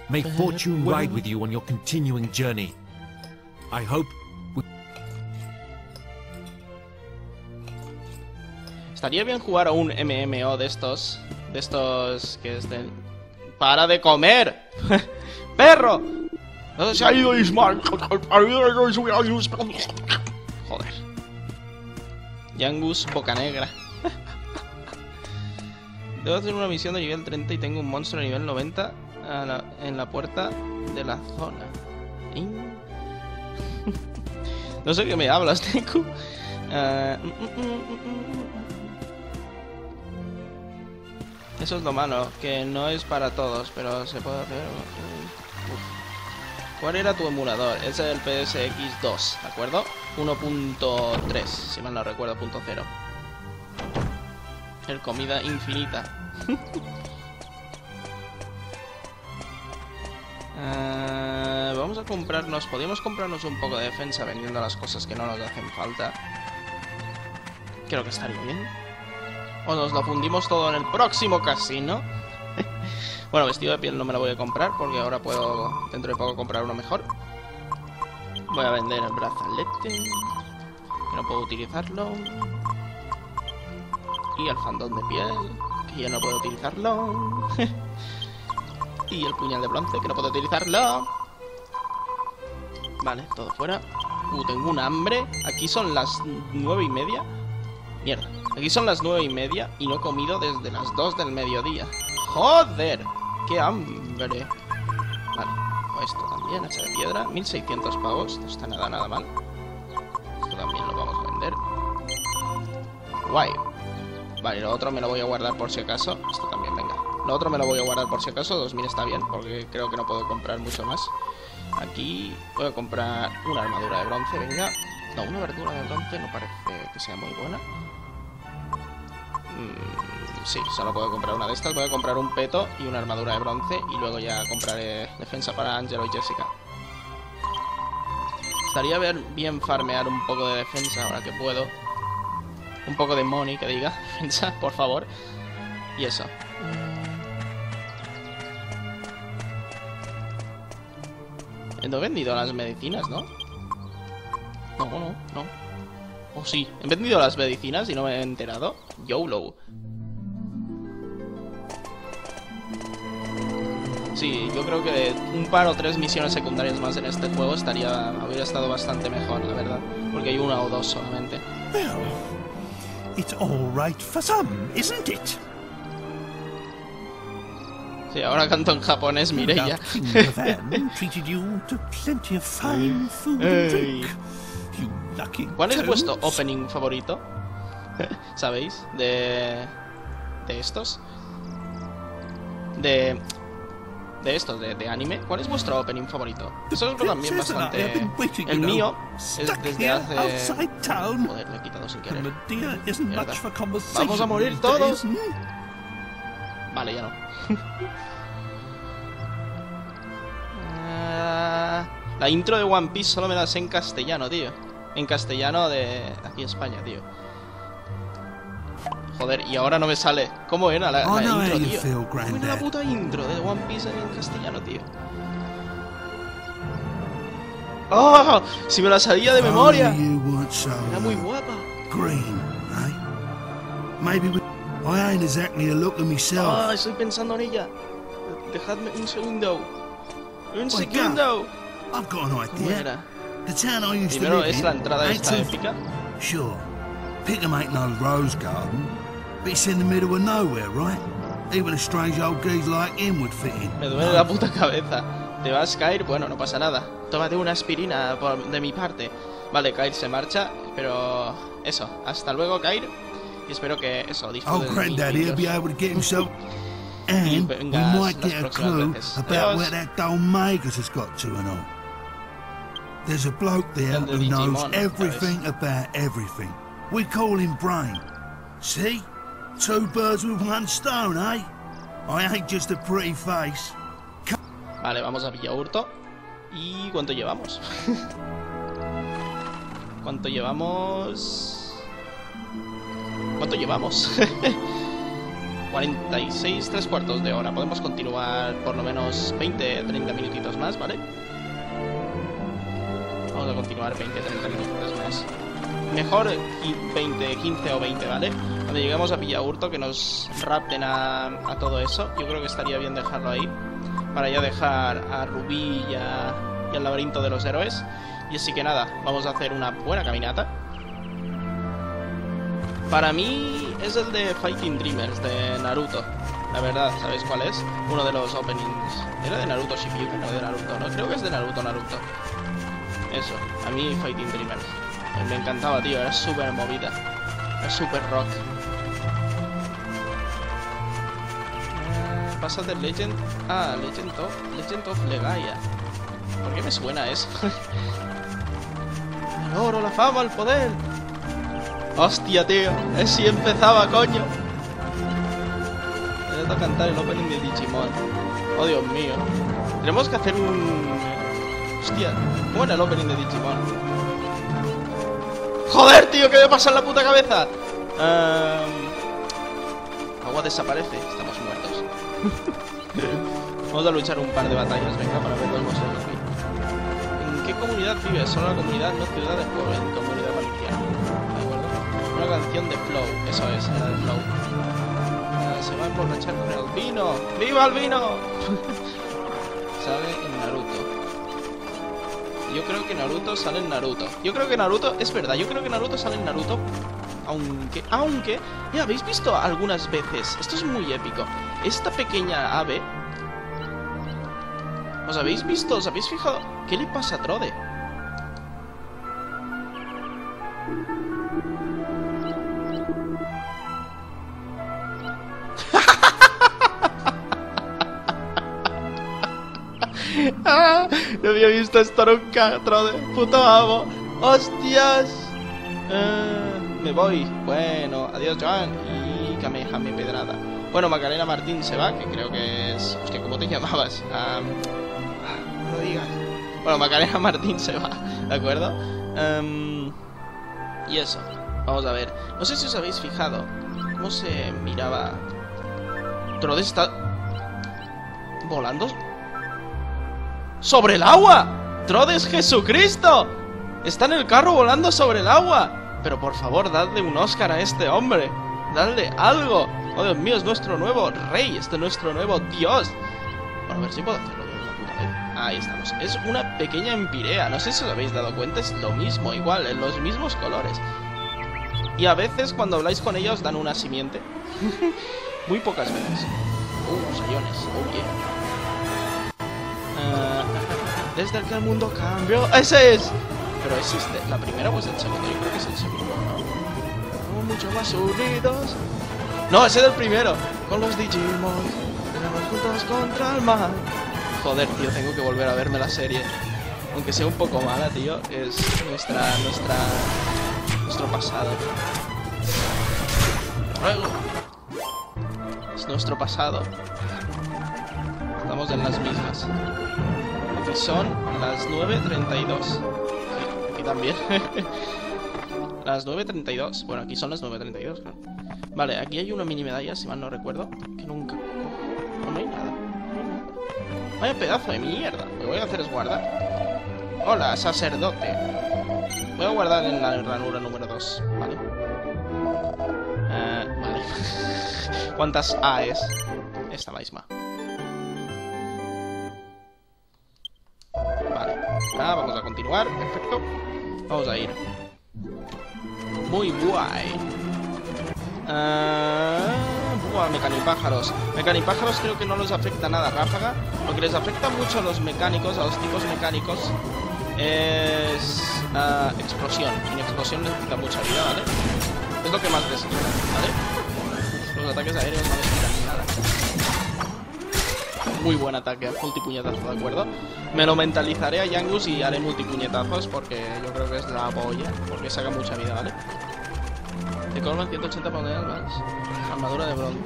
May fortune ride with you on your continuing journey. I hope. Estaría bien jugar a un MMO de estos. De estos que estén. ¡Para de comer! ¡Perro! ¡Se ha ido Ismahri! Joder. Yangus Bocanegra. Debo hacer una misión de nivel 30 y tengo un monstruo de nivel 90. En la puerta de la zona. No sé qué me hablas, Deku. Eso es lo malo, que no es para todos, pero se puede hacer. ¿Cuál era tu emulador? Ese es el PSX2, ¿de acuerdo? 1.3, si mal no recuerdo, punto cero. El comida infinita. Vamos a comprarnos. Podríamos comprarnos un poco de defensa vendiendo las cosas que no nos hacen falta. Creo que estaría bien. O nos lo fundimos todo en el próximo casino. Bueno, vestido de piel no me lo voy a comprar porque ahora puedo, dentro de poco, comprar uno mejor. Voy a vender el brazalete, que no puedo utilizarlo. Y el faldón de piel, que ya no puedo utilizarlo. Y el puñal de bronce, que no puedo utilizarlo. Vale, todo fuera. Tengo un hambre. Aquí son las 9:30. Mierda. Aquí son las 9:30 y no he comido desde las 2 del mediodía. ¡Joder! ¡Qué hambre! Vale, esto también, hacha de piedra. 1600 pavos. No está nada mal. Esto también lo vamos a vender. Guay. Vale, lo otro me lo voy a guardar por si acaso. Esto también, venga. Lo otro me lo voy a guardar por si acaso, 2000 está bien, porque creo que no puedo comprar mucho más. Aquí voy a comprar una armadura de bronce, venga. No, una armadura de bronce no parece que sea muy buena. Sí, solo puedo comprar una de estas. Voy a comprar un peto y una armadura de bronce y luego ya compraré defensa para Angelo y Jessica. Estaría bien farmear un poco de defensa ahora que puedo. Un poco de money, que diga. Defensa, por favor. Y eso. No he vendido las medicinas, ¿no? No. Oh, sí. He vendido las medicinas y no me he enterado. YOLO. Sí, yo creo que un par o tres misiones secundarias más en este juego hubiera estado bastante mejor, la verdad. Porque hay una o dos solamente. Well, it's all right for some, isn't it? Sí, ahora canto en japonés, Mireia. ¿Cuál es vuestro opening favorito? ¿Sabéis? De estos. de estos, de anime, ¿cuál es vuestro opening favorito? Eso es también bastante... El mío es desde hace... Joder, me he quitado sin querer. Mierda. ¡Vamos a morir todos! Vale, ya no. La intro de One Piece solo me la sé en castellano, tío. En castellano de... aquí España, tío. Joder, y ahora no me sale. ¿Cómo era la intro, tío? ¿Cómo era la puta intro de One Piece en castellano, tío? ¡Oh! Si me la sabía de memoria. Era muy guapa. Ah, estoy pensando en ella. Dejadme un segundo. Un segundo. ¿Cómo era? Primero es la entrada esta épica. Pickham ain't no rose garden, but it's in the middle of nowhere, right? Even a strange old geezer like him would fit in. Me duele la puta cabeza. Te vas a caer, bueno, no pasa nada. Tómate una aspirina de mi parte. Vale, Kair se marcha, pero eso. Hasta luego, Kair. Y espero que eso disfrutes. Oh, granddaddy, he'll be able to get himself. And we might get a clue about where that Dolmagus has got to and all. There's a bloke there who knows everything about everything. We call him Brain. See? Two birds with one stone, eh? I ain't just a pretty face. Vale, vamos a Villaurto. ¿Y cuánto llevamos? ¿Cuánto llevamos? ¿Cuánto llevamos? 46, 3/4 de hora. Podemos continuar por lo menos 20, 30 minutitos más, ¿vale? Vamos a continuar 20, 30 minutitos más. Mejor 20, 15 o 20, ¿vale? Cuando lleguemos a Villaurto, que nos rapten a todo eso. Yo creo que estaría bien dejarlo ahí. Para ya dejar a Rubí y al laberinto de los héroes. Y así que nada, vamos a hacer una buena caminata. Para mí es el de Fighting Dreamers de Naruto. La verdad, ¿sabéis cuál es? Uno de los openings. ¿Era de Naruto Shippuden o de Naruto? No, creo que es de Naruto. Eso, a mí Fighting Dreamers. Me encantaba, tío, era súper movida. Era súper rock. Pasa de Legend... Ah, Legend of Legaia. ¿Por qué me suena eso? El oro, la fama, el poder. Hostia, tío. Así empezaba, coño. Me toca cantar el opening de Digimon. Oh, Dios mío. Tenemos que hacer un... Hostia, ¿cómo era el opening de Digimon? ¡Joder, tío! ¿Qué me pasa en la puta cabeza? Agua desaparece. Estamos muertos. Vamos a luchar un par de batallas, venga, para ver los vosotros. ¿En qué comunidad vives? Solo la comunidad, no ciudad de juego, en comunidad valenciana. ¿De acuerdo? Una canción de Flow. Eso es, era de Flow. Se va a emborrachar con el vino. ¡Viva el vino! Sale en Naruto. Yo creo que Naruto sale en Naruto. Yo creo que Naruto... Es verdad, yo creo que Naruto sale en Naruto. Aunque... Ya habéis visto algunas veces. Esto es muy épico. Esta pequeña ave... ¿Os habéis visto? ¿Os habéis fijado? ¿Qué le pasa a Trode? No había visto esto nunca, Trode. Puto amo. ¡Hostias! Me voy. Bueno, adiós, Joan. Y Kamehame Pedrada. Bueno, Macarena Martín se va, que creo que es... Hostia, ¿cómo te llamabas? No lo digas. Bueno, Macarena Martín se va, ¿de acuerdo? Y eso. Vamos a ver. No sé si os habéis fijado cómo se miraba... Trode está... ¿Volando? ¡Sobre el agua! ¡Trode es Jesucristo! Está en el carro volando sobre el agua. Pero por favor, dadle un Oscar a este hombre. Dadle algo. Oh, Dios mío, es nuestro nuevo rey. Este es nuestro nuevo Dios. Bueno, a ver si puedo hacerlo de una puta vez. Ahí estamos. Es una pequeña empirea. No sé si os habéis dado cuenta. Es lo mismo, igual, en los mismos colores. Y a veces cuando habláis con ella os dan una simiente. Muy pocas veces. Los sayones. Oh, yeah. Desde que el mundo cambió... ¡Ese es! Pero existe. La primera o es el segundo. Yo creo que es el segundo. Estamos mucho más unidos. No, ese es el primero. Con los Digimon. Tenemos juntos contra el mal. Joder, tío, tengo que volver a verme la serie. Aunque sea un poco mala, tío, es nuestro pasado. Luego. Es nuestro pasado. Estamos en las mismas. Aquí son las 9:32. Aquí también. Las 9:32. Bueno, aquí son las 9:32, claro. Vale, aquí hay una mini medalla, si mal no recuerdo, que nunca cojo. No hay nada. Vaya pedazo de mierda. Lo que voy a hacer es guardar. Hola, sacerdote. Voy a guardar en la ranura número 2. Vale. Vale. ¿Cuántas A es? Esta misma. Vale. Nada, vamos a continuar. Perfecto. Vamos a ir. Muy guay. Buah, mecanipájaros. Mecanipájaros creo que no los afecta nada ráfaga. Lo que les afecta mucho a los mecánicos, a los tipos mecánicos, es explosión. En explosión necesita mucha vida, ¿vale? Es lo que más les quita, ¿vale? Los ataques aéreos no les quitan nada. Muy buen ataque, multipuñetazo, ¿de acuerdo? Me lo mentalizaré a Yangus y haré multipuñetazos porque yo creo que es la boya, porque saca mucha vida, ¿vale? Te cobran 180 monedas más. Armadura de bronce.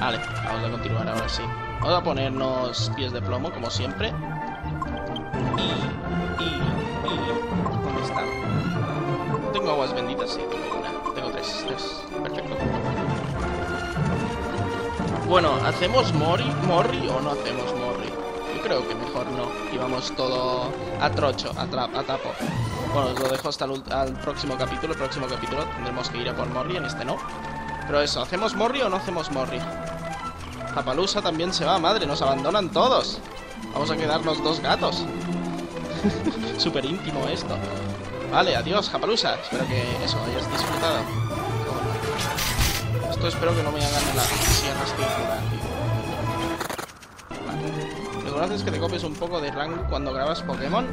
Vale, vamos a continuar ahora sí. Vamos a ponernos pies de plomo, como siempre. ¿Dónde está? Tengo aguas benditas, sí. Tengo una. Tengo tres. Perfecto. Bueno, ¿hacemos Morri o no hacemos Morri? Creo que mejor no. Y vamos todo a trocho, a tapo. Bueno, os lo dejo hasta al próximo capítulo. El próximo capítulo tendremos que ir a por Morri. En este no. Pero eso, ¿hacemos Morri o no hacemos Morri? Zapalusa también se va, madre. Nos abandonan todos. Vamos a quedarnos dos gatos. Súper íntimo esto. Vale, adiós, Zapalusa. Espero que eso hayas disfrutado. Esto espero que no me hagan las sierras que haces que te copies un poco de Rangu cuando grabas Pokémon.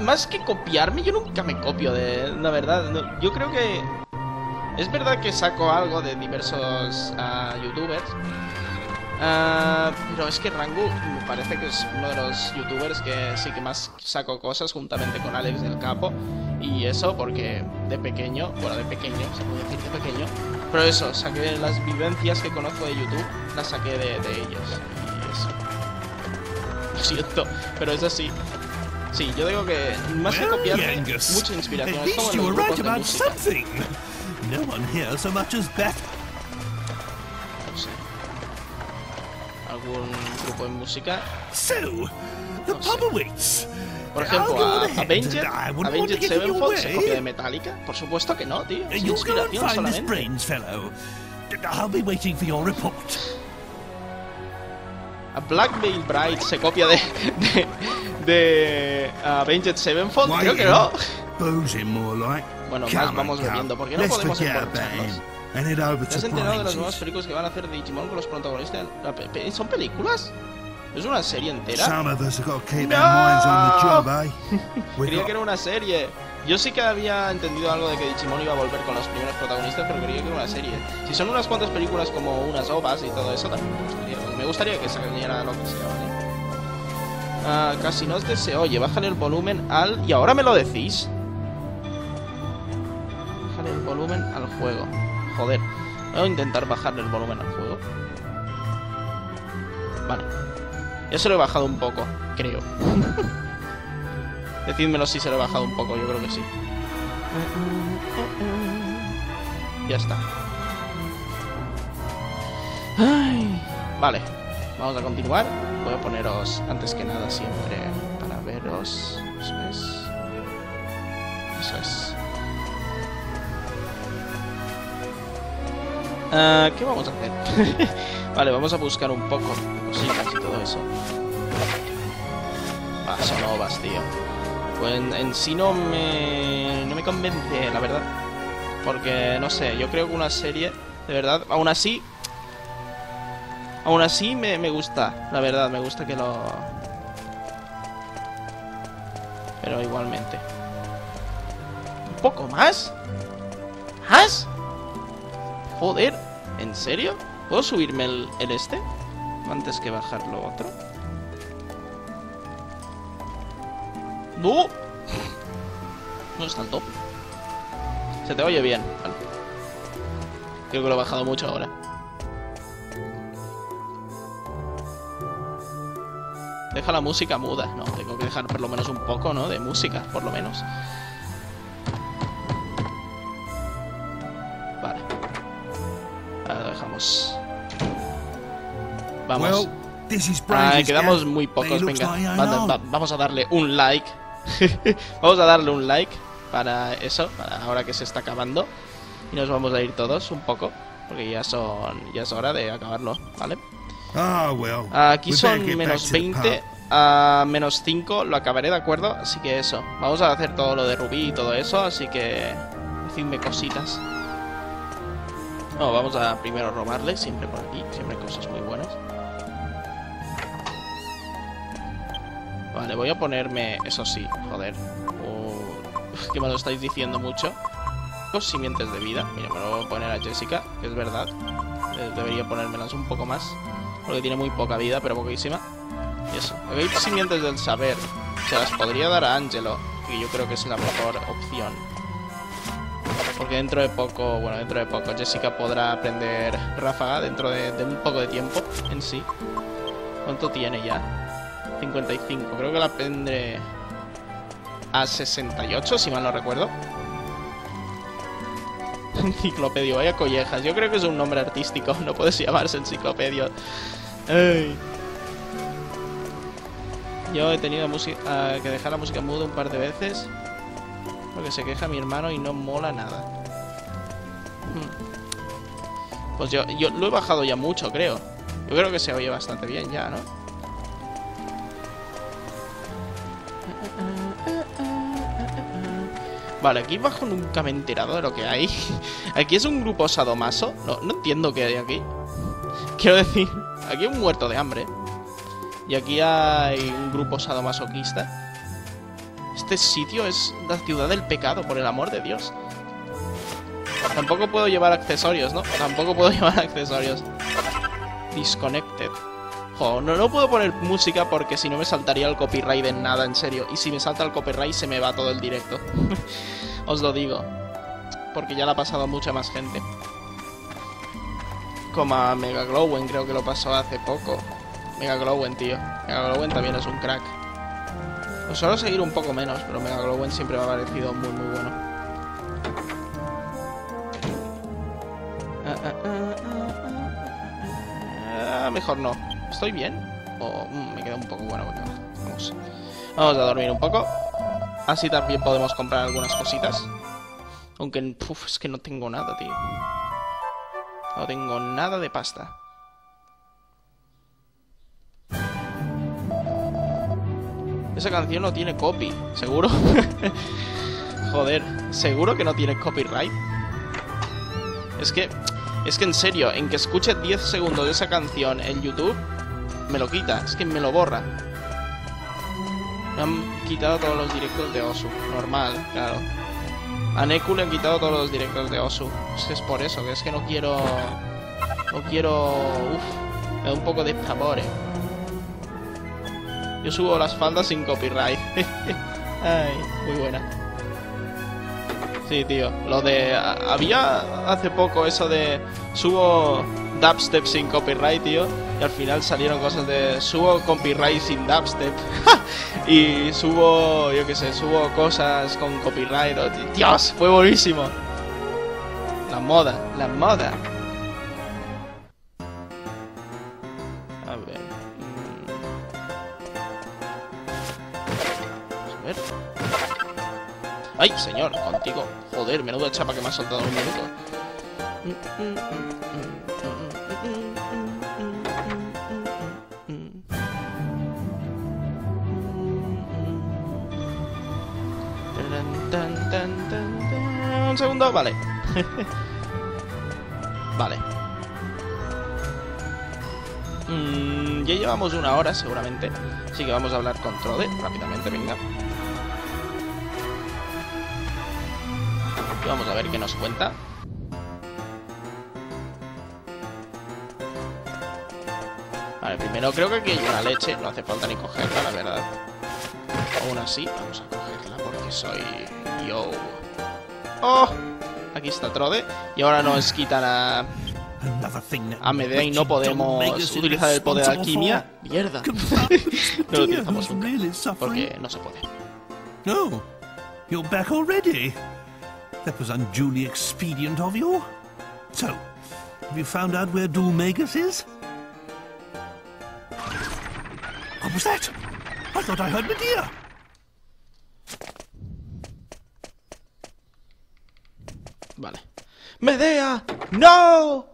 Más que copiarme, yo nunca me copio de... La verdad, no, yo creo que... Es verdad que saco algo de diversos youtubers. Pero es que Rangu me parece que es uno de los youtubers que sí que más saco cosas juntamente con Alex del Capo. Y eso porque de pequeño... Bueno, de pequeño, se puede decir de pequeño. Pero eso, saqué las vivencias que conozco de YouTube, las saqué de ellos. Y eso. Lo siento, pero es así. Sí, yo digo que más que copiar, mucha inspiración. Es como en los grupos de música. No sé. Algún grupo de música. No sé. Por ejemplo, Avenged Sevenfold se copia de Metallica. Por supuesto que no, tío. Es inspiración solamente. A Black Veil Bride se copia de Avenged Sevenfold, creo que no. Bueno, más vamos viendo, porque no podemos emborracharnos. ¿Te has enterado de las nuevas películas que van a hacer de Digimon con los protagonistas? ¿Son películas? ¿Es una serie entera? ¡No! Creía que era una serie. Yo sí que había entendido algo de que Digimon iba a volver con los primeros protagonistas, pero creía que era una serie. Si son unas cuantas películas como unas ovas y todo eso, también me gustaría que saliera lo que sea, ¿vale? Casi no se oye, bájale el volumen al... ¿Y ahora me lo decís? Bájale el volumen al juego. Joder, voy a intentar bajarle el volumen al juego. Vale. Ya se lo he bajado un poco, creo. Decídmelo si se lo he bajado un poco, yo creo que sí. Ya está. Ay, vale, vamos a continuar. Voy a poneros, antes que nada, siempre para veros. Eso es. Eso es. ¿Qué vamos a hacer? Vale, vamos a buscar un poco cositas y todo eso. Va, son ovas, tío. Pues en sí no me convence, la verdad. Porque, no sé, yo creo que una serie, de verdad, aún así me gusta, la verdad, me gusta que lo... Pero igualmente. ¿Un poco más? ¿Más? Joder, ¿En serio? ¿Puedo subirme el este? Antes que bajar lo otro. ¡No! No está al top. Se te oye bien. Vale. Creo que lo he bajado mucho ahora. Deja la música muda. No, tengo que dejar por lo menos un poco, ¿no? De música, por lo menos. Vale. Ahora lo dejamos. Vamos. Quedamos muy pocos. Venga, vamos a darle un like. Vamos a darle un like para eso, para ahora que se está acabando. Y nos vamos a ir todos un poco, porque ya es hora de acabarlo, ¿vale? Aquí son menos 20, a menos 5 lo acabaré, ¿de acuerdo? Así que eso, vamos a hacer todo lo de Rubí y todo eso, así que decidme cositas. No, vamos a primero robarle, siempre por aquí, siempre cosas muy buenas. Vale, voy a ponerme, eso sí, joder. Que me lo estáis diciendo mucho. Dos simientes de vida. Mira, me lo voy a poner a Jessica, que es verdad. Debería ponérmelas un poco más, porque tiene muy poca vida, pero poquísima. Y eso. Hay simientes del saber. Se las podría dar a Angelo, que yo creo que es la mejor opción. Porque dentro de poco, bueno, dentro de poco, Jessica podrá aprender ráfaga dentro de un poco de tiempo en sí. ¿Cuánto tiene ya? 55, creo que la tendré a 68, si mal no recuerdo. Enciclopedio, vaya collejas. Yo creo que es un nombre artístico, no puedes llamarse enciclopedio. Ay. Yo he tenido que dejar la música muda un par de veces, porque se queja mi hermano y no mola nada. Pues yo lo he bajado ya mucho, creo. Yo creo que se oye bastante bien ya, ¿no? Vale, aquí bajo nunca me he enterado de lo que hay. Aquí es un grupo sadomaso. No entiendo qué hay aquí. Quiero decir, aquí hay un muerto de hambre. Y aquí hay un grupo sadomasoquista. Este sitio es la ciudad del pecado, por el amor de Dios. Tampoco puedo llevar accesorios, ¿no? Tampoco puedo llevar accesorios. Disconnected. No puedo poner música porque si no me saltaría el copyright en nada, en serio. Y si me salta el copyright se me va todo el directo. Os lo digo. Porque ya lo ha pasado mucha más gente. Como a Mega Glowen, creo que lo pasó hace poco. Mega Glowen, tío. Mega Glowen también es un crack. Lo suelo seguir un poco menos, pero Mega Glowen siempre me ha parecido muy, muy bueno. Mejor no. ¿Estoy bien? O me queda un poco bueno. Vamos a dormir un poco. Así también podemos comprar algunas cositas. Aunque es que no tengo nada, tío. No tengo nada de pasta. Esa canción no tiene copy. ¿Seguro? Joder, ¿seguro que no tiene copyright? Es que en serio, en que escuche 10 segundos de esa canción en YouTube, me lo quita, es que me lo borra. Me han quitado todos los directos de Osu, normal, claro. A Neku le han quitado todos los directos de Osu. Es por eso, que es que no quiero... Uf, me da un poco de pavor, eh. Yo subo las faldas sin copyright. Ay, muy buena. Sí, tío, lo de... Había hace poco eso de... Subo dubstep sin copyright, tío. Y al final salieron cosas de... Subo copyright sin dubstep. Y subo... Yo qué sé, subo cosas con copyright. ¡Dios! Fue buenísimo. La moda, la moda. A ver... Vamos a ver... ¡Ay, señor! Contigo. Joder, menuda chapa que me ha soltado en un minuto. Un segundo, vale. Vale. Ya llevamos una hora seguramente. Así que vamos a hablar con Trode rápidamente, venga. Vamos a ver qué nos cuenta. A ver, primero creo que aquí hay una leche. No hace falta ni cogerla, la verdad. Aún así, vamos a cogerla porque soy... Yo. ¡Oh! Aquí está Trode. Y ahora nos quitan a Medea y no podemos utilizar el poder de alquimia. ¡Mierda! No lo utilizamos nunca, porque no se puede. ¡No! You're back already. That was unduly expedient of you. So, have you found out where Dulmagus is? What was that? I thought I heard Medea. Vale. ¡Medea! ¡No!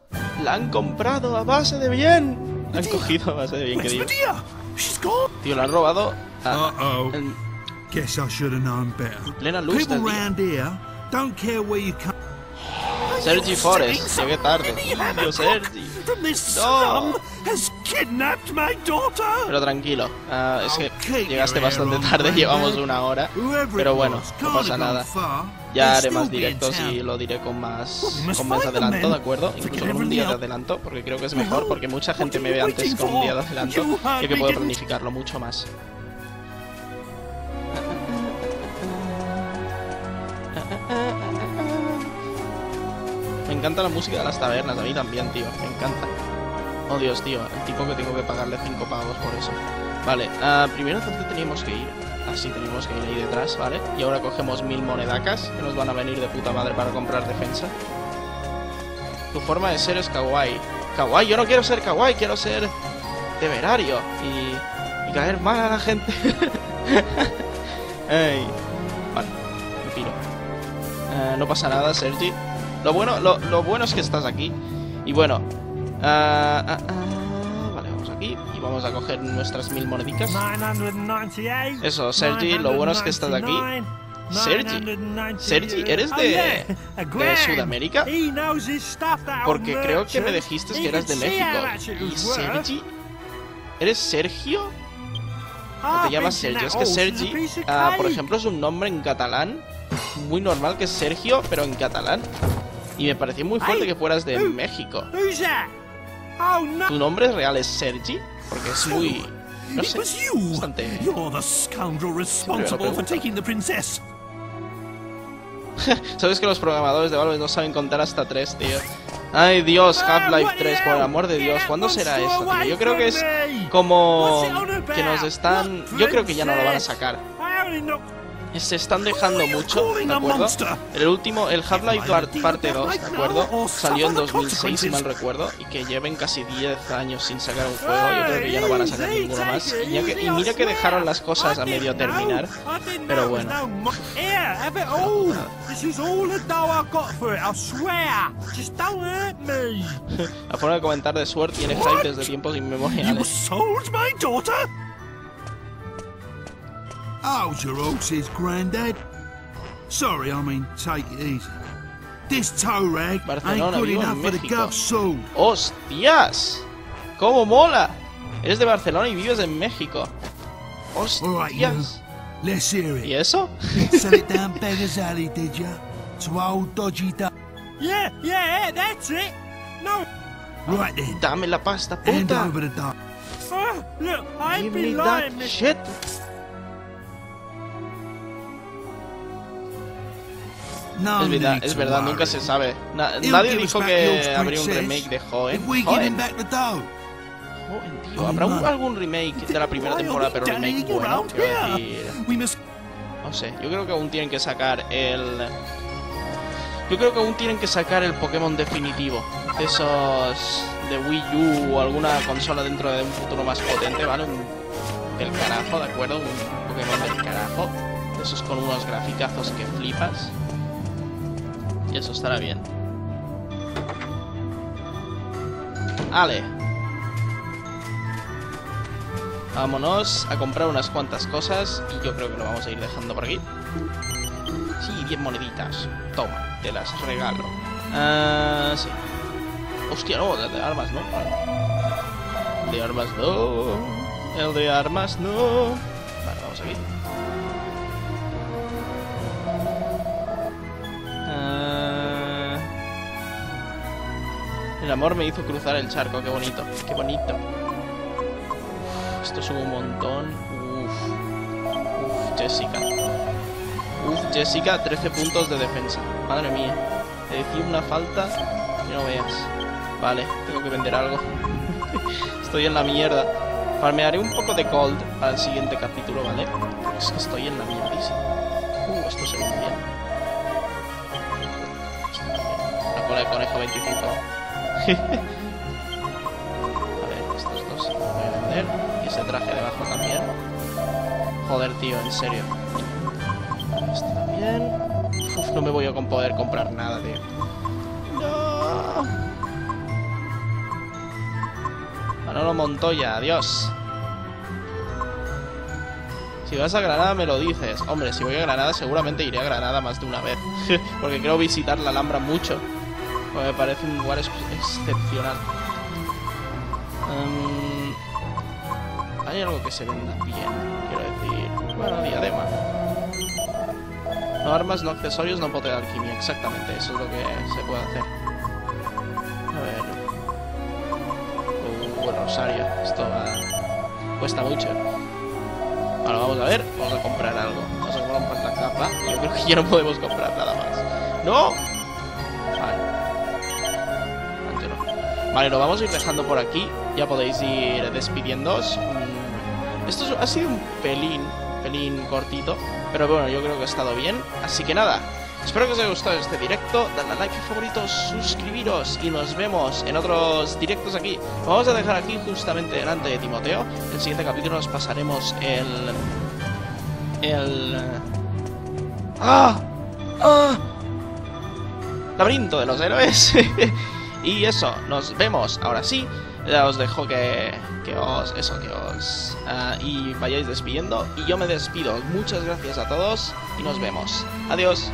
La han comprado a base de bien. La han cogido a base de bien, querido. Tío, la han robado a... Guess I should have known better. Plena luz del día. Don't care where you come. Sergi Forest, llegué tarde. Tío, Sergi. No. Pero tranquilo, es que llegaste bastante tarde, llevamos una hora. Pero bueno, no pasa nada. Ya haré más directos y lo diré con más adelanto, ¿de acuerdo? Incluso con un día de adelanto, porque creo que es mejor, porque mucha gente me ve antes con un día de adelanto y que puedo planificarlo mucho más. Me encanta la música de las tabernas, a mí también, tío, me encanta. Oh Dios, tío, el tipo que tengo que pagarle 5 pavos por eso. Vale, primero donde teníamos que ir. Así tenemos que ir ahí detrás, ¿vale? Y ahora cogemos 1000 monedacas que nos van a venir de puta madre para comprar defensa. Tu forma de ser es kawaii. Kawaii, yo no quiero ser kawaii, quiero ser temerario y caer mal a la gente. Ey. Vale, me piro. No pasa nada, Sergi. Lo bueno es que estás aquí. Y bueno, vale, vamos aquí y vamos a coger nuestras 1000 monedicas. Eso, Sergi, lo bueno es que estás aquí. Sergi, ¿eres de Sudamérica? Porque creo que me dijiste que eras de México. ¿Y Sergi? ¿Eres Sergio? ¿O te llamas Sergio? Es que Sergi, por ejemplo, es un nombre en catalán muy normal, que es Sergio, pero en catalán. Y me pareció muy fuerte que fueras de México. ¿Tu nombre real es Sergi? Porque es muy... no sé, bastante... Sabes que los programadores de Valve no saben contar hasta 3, tío. Ay, Dios, Half-Life 3, por el amor de Dios. ¿Cuándo será eso, tío? Yo creo que es como... que nos están... Yo creo que ya no lo van a sacar. Se están dejando mucho, ¿de acuerdo? El último, el Half-Life parte 2, ¿de acuerdo? Salió en 2006, si mal recuerdo, y que lleven casi 10 años sin sacar un juego. Yo creo que ya no van a sacar ninguno más. Y mira que dejaron las cosas a medio terminar, pero bueno. La forma de comentar de Sword tiene hype desde tiempos inmemoriales. How's your ox's granddad? Sorry, I mean, take it easy. This toe rag ain't good enough for the Gov Soul. ¡Hostias! ¡Cómo mola! Eres de Barcelona y vives en México. ¡Hostias! Let's hear it. ¿Y eso? Sell it down Beggar's Alley, did ya? To old dodgy da... Yeah, yeah, that's it. No. Right then. Dame la pasta, puta. Hand over the dog. Look, I'd be lying, Mr. Shit. Es verdad, nunca se sabe. Nadie dijo que habría un remake de Joen. Joen, tío, habrá algún remake de la primera temporada, pero remake bueno, quiero decir. No sé, yo creo que aún tienen que sacar el... Yo creo que aún tienen que sacar el Pokémon definitivo. De esos... de Wii U o alguna consola dentro de un futuro más potente, ¿vale? Un... del carajo, ¿de acuerdo? Un Pokémon del carajo. De esos con unos graficazos que flipas. Y eso estará bien. Ale. Vámonos a comprar unas cuantas cosas. Y yo creo que lo vamos a ir dejando por aquí. Sí, 10 moneditas. Toma, te las regalo. Sí. Hostia, no, el de armas no. El de armas no. El de armas no. Vale, vamos aquí. El amor me hizo cruzar el charco, qué bonito, qué bonito. esto sube un montón. Uff, Jessica. Uff, Jessica, 13 puntos de defensa. Madre mía. Le decía una falta que no veas. Vale, tengo que vender algo. Estoy en la mierda. Farmearé un poco de gold para el siguiente capítulo, ¿vale? Pero es que estoy en la mierdísima. Esto se ve muy bien. La cola de conejo 25. Vale, estos dos se los voy a vender. Y ese traje de abajo también. Joder, tío, en serio. Este también. Uf, no me voy a poder comprar nada, tío. No. Manolo Montoya, adiós. Si vas a Granada me lo dices. Hombre, si voy a Granada seguramente iré a Granada más de una vez. Porque creo visitar la Alhambra mucho. Me parece un lugar excepcional. Hay algo que se venda bien. Quiero decir... Bueno, diadema. No armas, no accesorios, no pote de alquimia. Exactamente, eso es lo que se puede hacer. A ver... Rosario, esto cuesta mucho. Bueno, vamos a ver, vamos a comprar algo. Vamos a comprar la capa. Yo creo que ya no podemos comprar nada más. ¡No! Vale. Vale, lo vamos a ir dejando por aquí. Ya podéis ir despidiéndoos. Esto ha sido un pelín cortito. Pero bueno, yo creo que ha estado bien. Así que nada. Espero que os haya gustado este directo, dadle a like y favoritos, suscribiros y nos vemos en otros directos aquí. Vamos a dejar aquí justamente delante de Timoteo. En el siguiente capítulo nos pasaremos el... ¡Ah! ¡Ah! Laberinto de los héroes. Y eso, nos vemos ahora sí. Ya os dejo que os vayáis despidiendo. Y yo me despido. Muchas gracias a todos y nos vemos. Adiós.